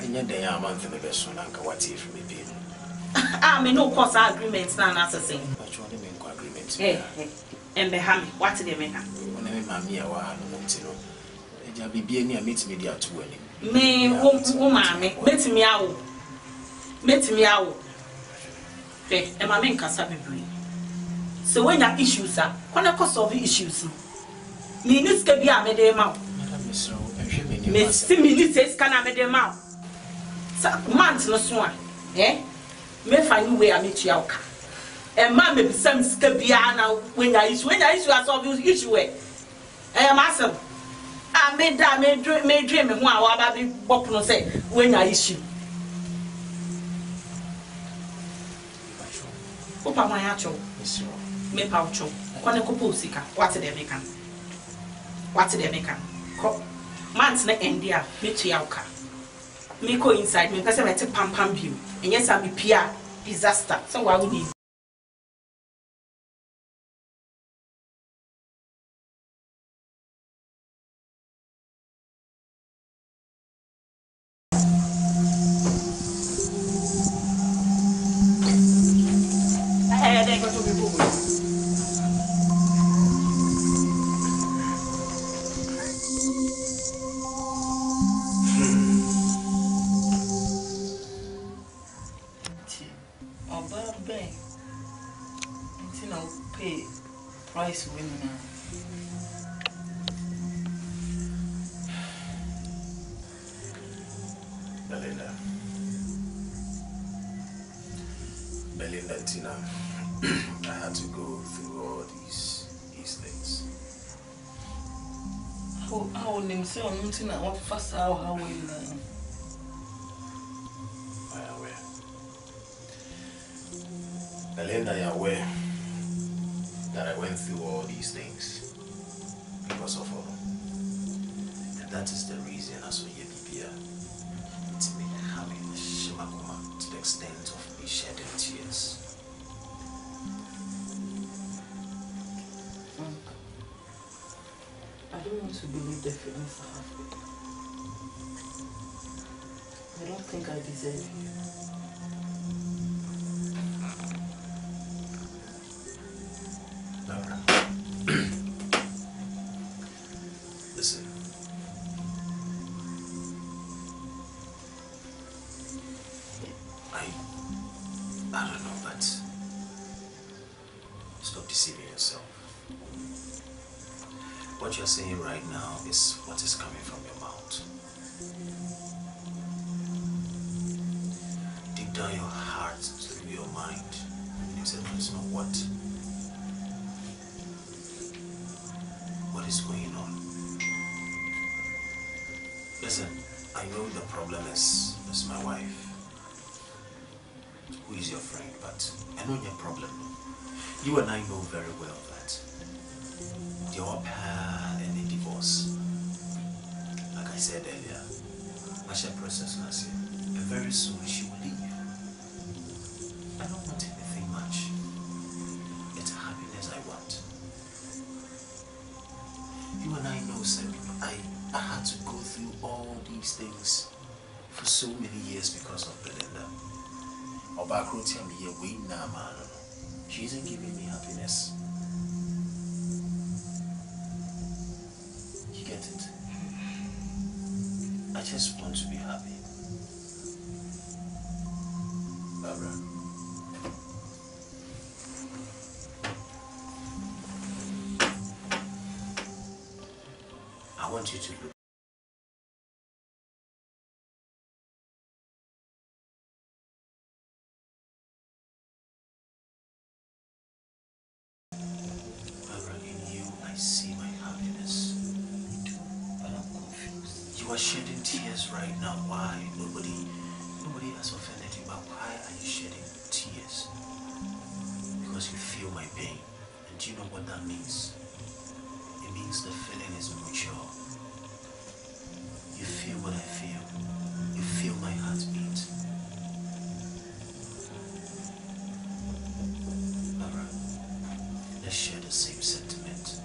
And yet they are a month in the best one, Uncle. What if we pay? I mean, no cost agreements, none as a thing. But you only make agreements. And behind me, what did they make? Mammy, I want to know. There'll be any meet me at 20. May woman met me out. Met me out. And my men can stop me. So when your issues are, when I cause of issues, minutes can be a medium out. Miss Minutes can I medium out. Months no swan, eh? May find you where I meet you out. And mammy, some scabiana when I issue as obvious issue. I am myself. I made that may dream and one while I be bopping say when I issue. Opa my acho, Miss Row, make out cho, one a couple sicker. What did they make? What did they make? Man's not in there, me Chiauka. Me go inside, me because I take pam pam view. And yes, I'm a PR disaster. So what we need? First, how we learn. I am aware. Belinda, I am aware that I went through all these things because of her. And that is the reason I saw Yebibia. It's been having a shimakuma to the extent of me shedding tears. I don't want to believe the feelings I have with you. I don't think I deserve you. Laura. Listen. I don't know, but stop deceiving yourself. What you're saying right now is what is coming from your mouth. Down your heart to your mind. You said, "Please, know what is going on?" Listen, I know the problem is my wife, who is your friend, but I know your problem. You and I know very well that your path and the divorce, like I said earlier, I shall process Nancy, and very soon she will leave. I don't want anything much. It's a happiness I want. You and I know, sir, I had to go through all these things for so many years because of Belinda. Obakro tell me, wait now, man. She isn't giving me happiness. You get it? I just want to be happy. Barbara. I want you to look. Barbara, in you, I see my happiness. You do, but I'm confused. You are shedding tears right now. Why? Nobody has offended you, but why are you shedding tears? Because you feel my pain. And do you know what that means? It means the feeling is mature. You feel what I feel. You feel my heartbeat. Alright. Let's share the same sentiment.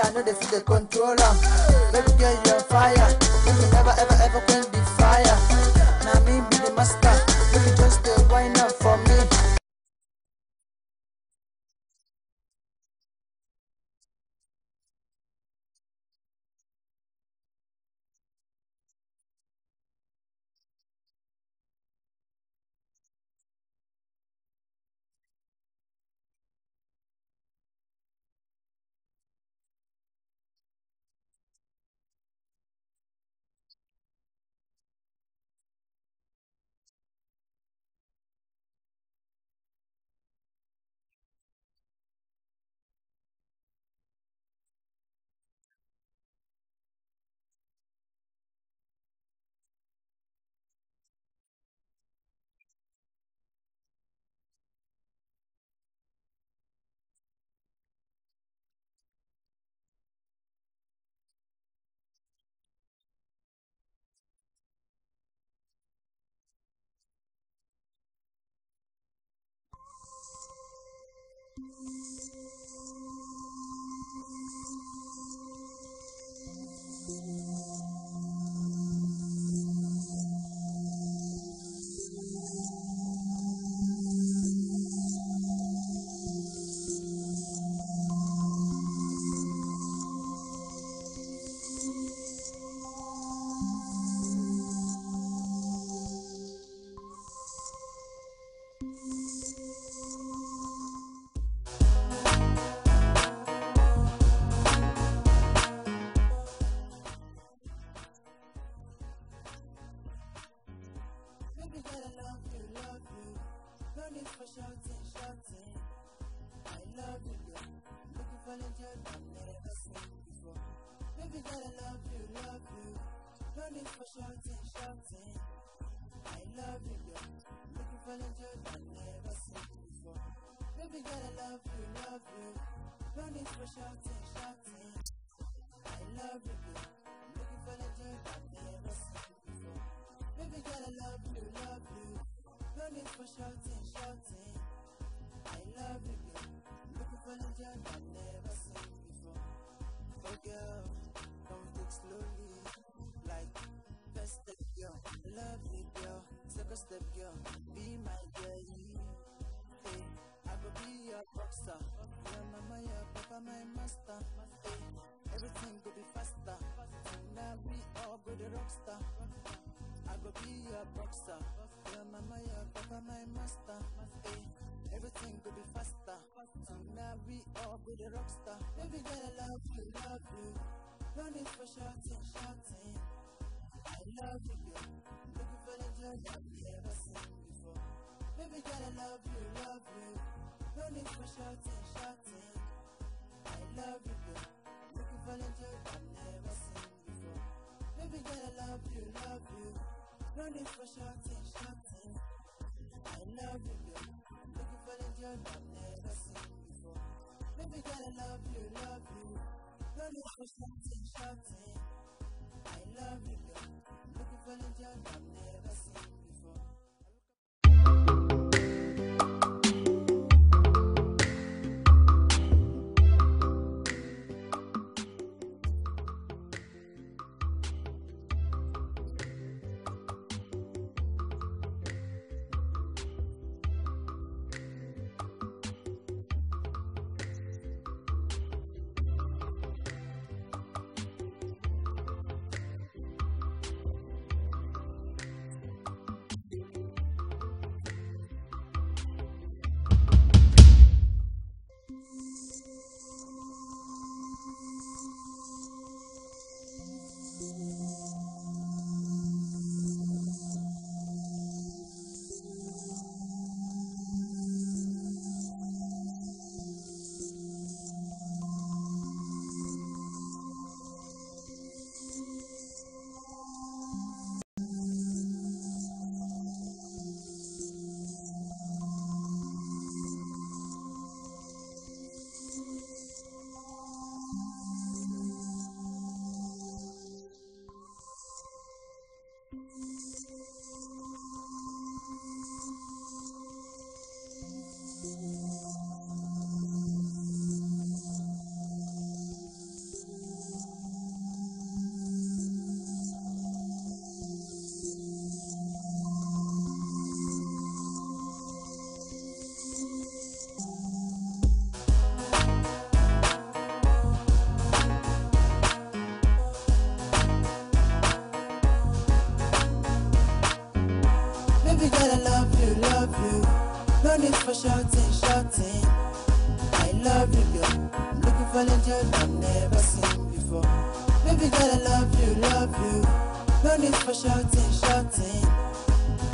I know they see the controller. Baby girl, you're on fire. Baby, never ever ever quench the fire. Now me be the master. Baby, just a wine up for me. Step girl, be my girl. Hey, I could be your boxer. Your mama, your papa, my master. Hey, everything could be faster. Now we all go the rockstar. I could be your boxer. Your mama, your papa, my master. Hey, everything could be faster. Now we all go the rockstar. Baby girl, I love you, running for shouting, shouting. I love you, girl. Looking for the joy that we ever seen before. Baby girl, I love you, no need for shouting, shouting. I love you, girl. Looking for the joy that we never seen before. Baby girl, I love you, no need for shouting, shouting. I love you, girl. Looking for the joy that we never seen before. Baby girl, I love you, no need for shouting, shouting. shorty, shorty. I love you, girl. I'm looking for a job I've never seen before. Baby girl, I love you, love you. No need for shorty, shorty.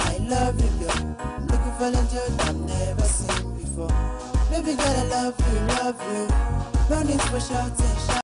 I love you, girl. I'm looking for a job I've never seen before. Baby girl, I love you, love you. No need for shorty, shorty.